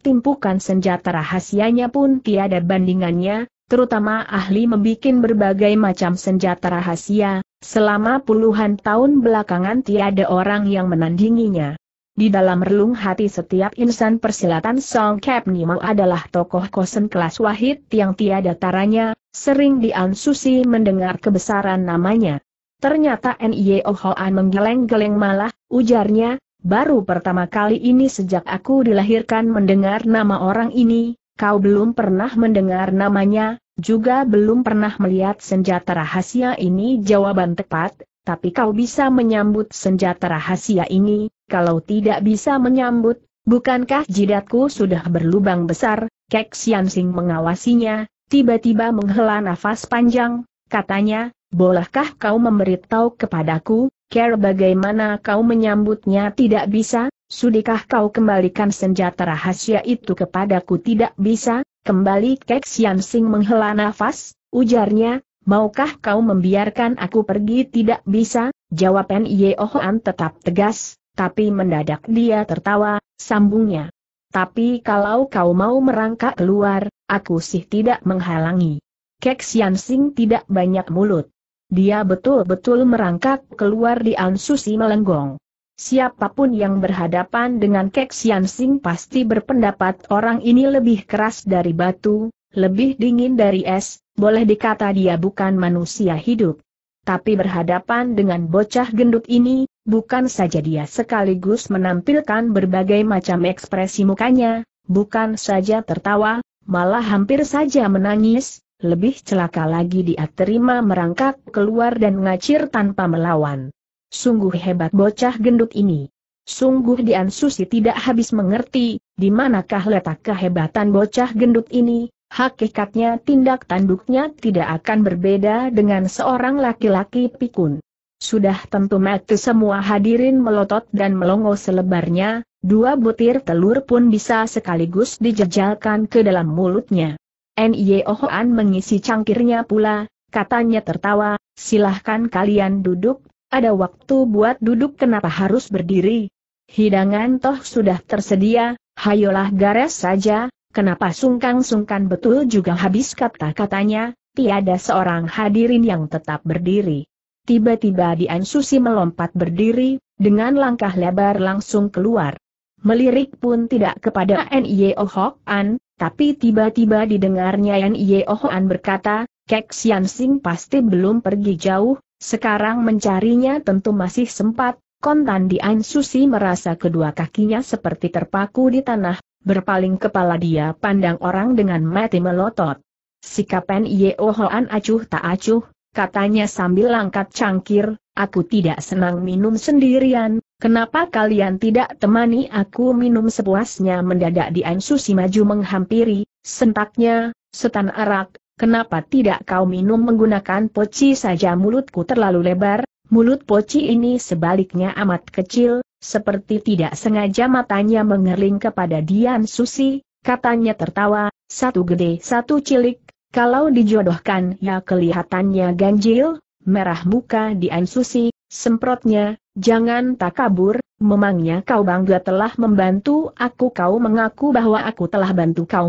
timpukan senjata rahasianya pun tiada bandingannya, terutama ahli membikin berbagai macam senjata rahasia, selama puluhan tahun belakangan tiada orang yang menandinginya. Di dalam relung hati setiap insan persilatan Song Kepnio adalah tokoh kosen kelas wahid yang tiada taranya, sering Dian Susi mendengar kebesaran namanya. Ternyata Nio Hoan menggeleng-geleng malah, ujarnya, baru pertama kali ini sejak aku dilahirkan mendengar nama orang ini, kau belum pernah mendengar namanya, juga belum pernah melihat senjata rahasia ini. Jawaban tepat, tapi kau bisa menyambut senjata rahasia ini. Kalau tidak bisa menyambut, bukankah jidatku sudah berlubang besar? Kek Sian Sing mengawasinya, tiba-tiba menghela nafas panjang, katanya, bolehkah kau memberitahu kepadaku, kira bagaimana kau menyambutnya? Tidak bisa. Sudikah kau kembalikan senjata rahasia itu kepadaku? Tidak bisa. Kembali Kek Sian Sing menghela nafas, ujarnya, maukah kau membiarkan aku pergi? Tidak bisa. Jawab Nio Hoan tetap tegas. Tapi mendadak dia tertawa, sambungnya. Tapi kalau kau mau merangkak keluar, aku sih tidak menghalangi. Kek Sian Sing tidak banyak mulut. Dia betul-betul merangkak keluar. Dian Susi melenggong. Siapapun yang berhadapan dengan Kek Sian Sing pasti berpendapat orang ini lebih keras dari batu, lebih dingin dari es, boleh dikata dia bukan manusia hidup. Tapi berhadapan dengan bocah gendut ini, bukan saja dia sekaligus menampilkan berbagai macam ekspresi mukanya, bukan saja tertawa, malah hampir saja menangis, lebih celaka lagi dia terima merangkak keluar dan ngacir tanpa melawan. Sungguh hebat bocah gendut ini. Sungguh Dian Susi tidak habis mengerti, di manakah letak kehebatan bocah gendut ini. Hakikatnya tindak tanduknya tidak akan berbeda dengan seorang laki-laki pikun. Sudah tentu mati semua hadirin melotot dan melongo selebarnya, dua butir telur pun bisa sekaligus dijejalkan ke dalam mulutnya. Nio Hoan mengisi cangkirnya pula, katanya tertawa, silahkan kalian duduk, ada waktu buat duduk, kenapa harus berdiri? Hidangan toh sudah tersedia, hayolah gares saja, kenapa sungkan-sungkan? Betul juga habis kata-katanya, tiada seorang hadirin yang tetap berdiri. Tiba-tiba Dian Susi melompat berdiri, dengan langkah lebar langsung keluar. Melirik pun tidak kepada Nio Hoan, tapi tiba-tiba didengarnya Nio Hoan berkata, Kek Sian Sing pasti belum pergi jauh, sekarang mencarinya tentu masih sempat. Kontan Dian Susi merasa kedua kakinya seperti terpaku di tanah, berpaling kepala dia pandang orang dengan mati melotot. Sikap Nio Hoan acuh tak acuh, katanya sambil angkat cangkir, aku tidak senang minum sendirian. Kenapa kalian tidak temani aku minum sepuasnya? Mendadak Dian Susi maju menghampiri, sentaknya, setan arak, kenapa tidak kau minum menggunakan poci saja? Mulutku terlalu lebar, mulut poci ini sebaliknya amat kecil. Seperti tidak sengaja matanya mengerling kepada Dian Susi, katanya tertawa, satu gede satu cilik, kalau dijodohkan ya kelihatannya ganjil. Merah muka Dian Susi, semprotnya, jangan tak kabur, memangnya kau bangga telah membantu aku? Kau mengaku bahwa aku telah bantu kau?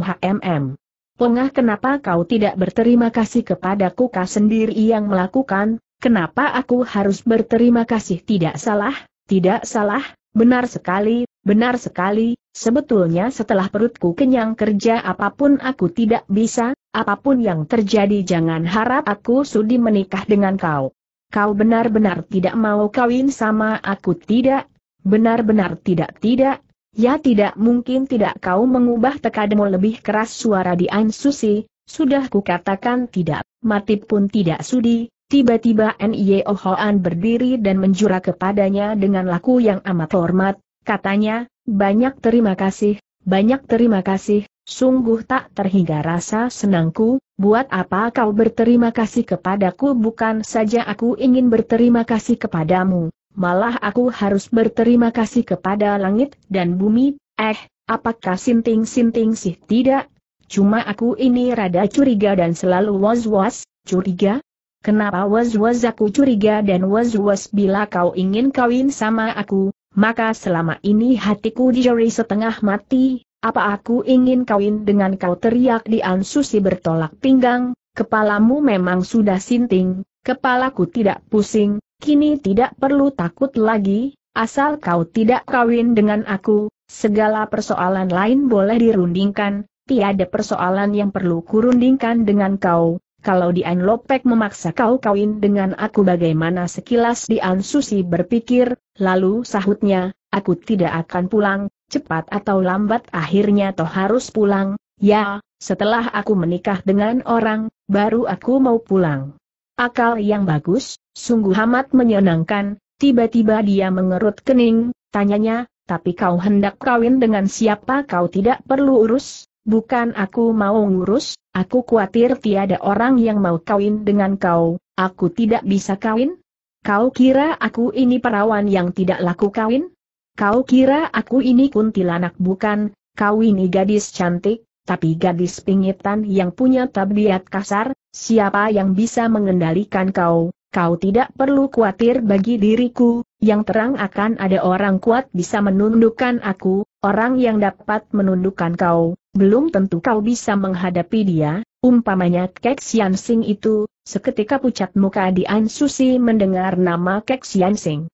Pengah, kenapa kau tidak berterima kasih kepadaku? Kau sendiri yang melakukan, kenapa aku harus berterima kasih? Tidak salah, benar sekali, sebetulnya setelah perutku kenyang kerja apapun aku tidak bisa, apapun yang terjadi jangan harap aku sudi menikah dengan kau. Kau benar-benar tidak mau kawin sama aku? Tidak, benar-benar tidak, ya tidak mungkin tidak. Kau mengubah tekadmu lebih keras suara Dian Susi, sudah kukatakan tidak, mati pun tidak sudi. Tiba-tiba Nio Hoan berdiri dan menjura kepadanya dengan laku yang amat hormat, katanya, banyak terima kasih, sungguh tak terhingga rasa senangku. Buat apa kau berterima kasih kepadaku? Bukan saja aku ingin berterima kasih kepadamu, malah aku harus berterima kasih kepada langit dan bumi. Apakah sinting-sinting sih? Tidak, cuma aku ini rada curiga dan selalu was-was. Curiga? Kenapa was-was? Aku curiga dan was-was bila kau ingin kawin sama aku, maka selama ini hatiku dijeri setengah mati. Apa aku ingin kawin dengan kau? Teriak Dian Susi bertolak pinggang, kepalamu memang sudah sinting, kepalaku tidak pusing, kini tidak perlu takut lagi, asal kau tidak kawin dengan aku, segala persoalan lain boleh dirundingkan, tiada persoalan yang perlu kurundingkan dengan kau. Kalau Dian Lopek memaksa kau kawin dengan aku bagaimana? Sekilas Dian Susi berpikir, lalu sahutnya, aku tidak akan pulang. Cepat atau lambat akhirnya toh harus pulang, ya, setelah aku menikah dengan orang, baru aku mau pulang. Akal yang bagus, sungguh amat menyenangkan. Tiba-tiba dia mengerut kening, tanyanya, tapi kau hendak kawin dengan siapa? Kau tidak perlu urus, bukan aku mau ngurus, aku khawatir tiada orang yang mau kawin dengan kau, aku tidak bisa kawin? Kau kira aku ini perawan yang tidak laku kawin? Kau kira aku ini kuntilanak? Bukan, kau ini gadis cantik, tapi gadis pingitan yang punya tabiat kasar. Siapa yang bisa mengendalikan kau? Kau tidak perlu khawatir bagi diriku, yang terang akan ada orang kuat bisa menundukkan aku, orang yang dapat menundukkan kau. Belum tentu kau bisa menghadapi dia, umpamanya Kek Sian Sing itu. Seketika pucat muka Dian Susi mendengar nama Kek Sian Sing.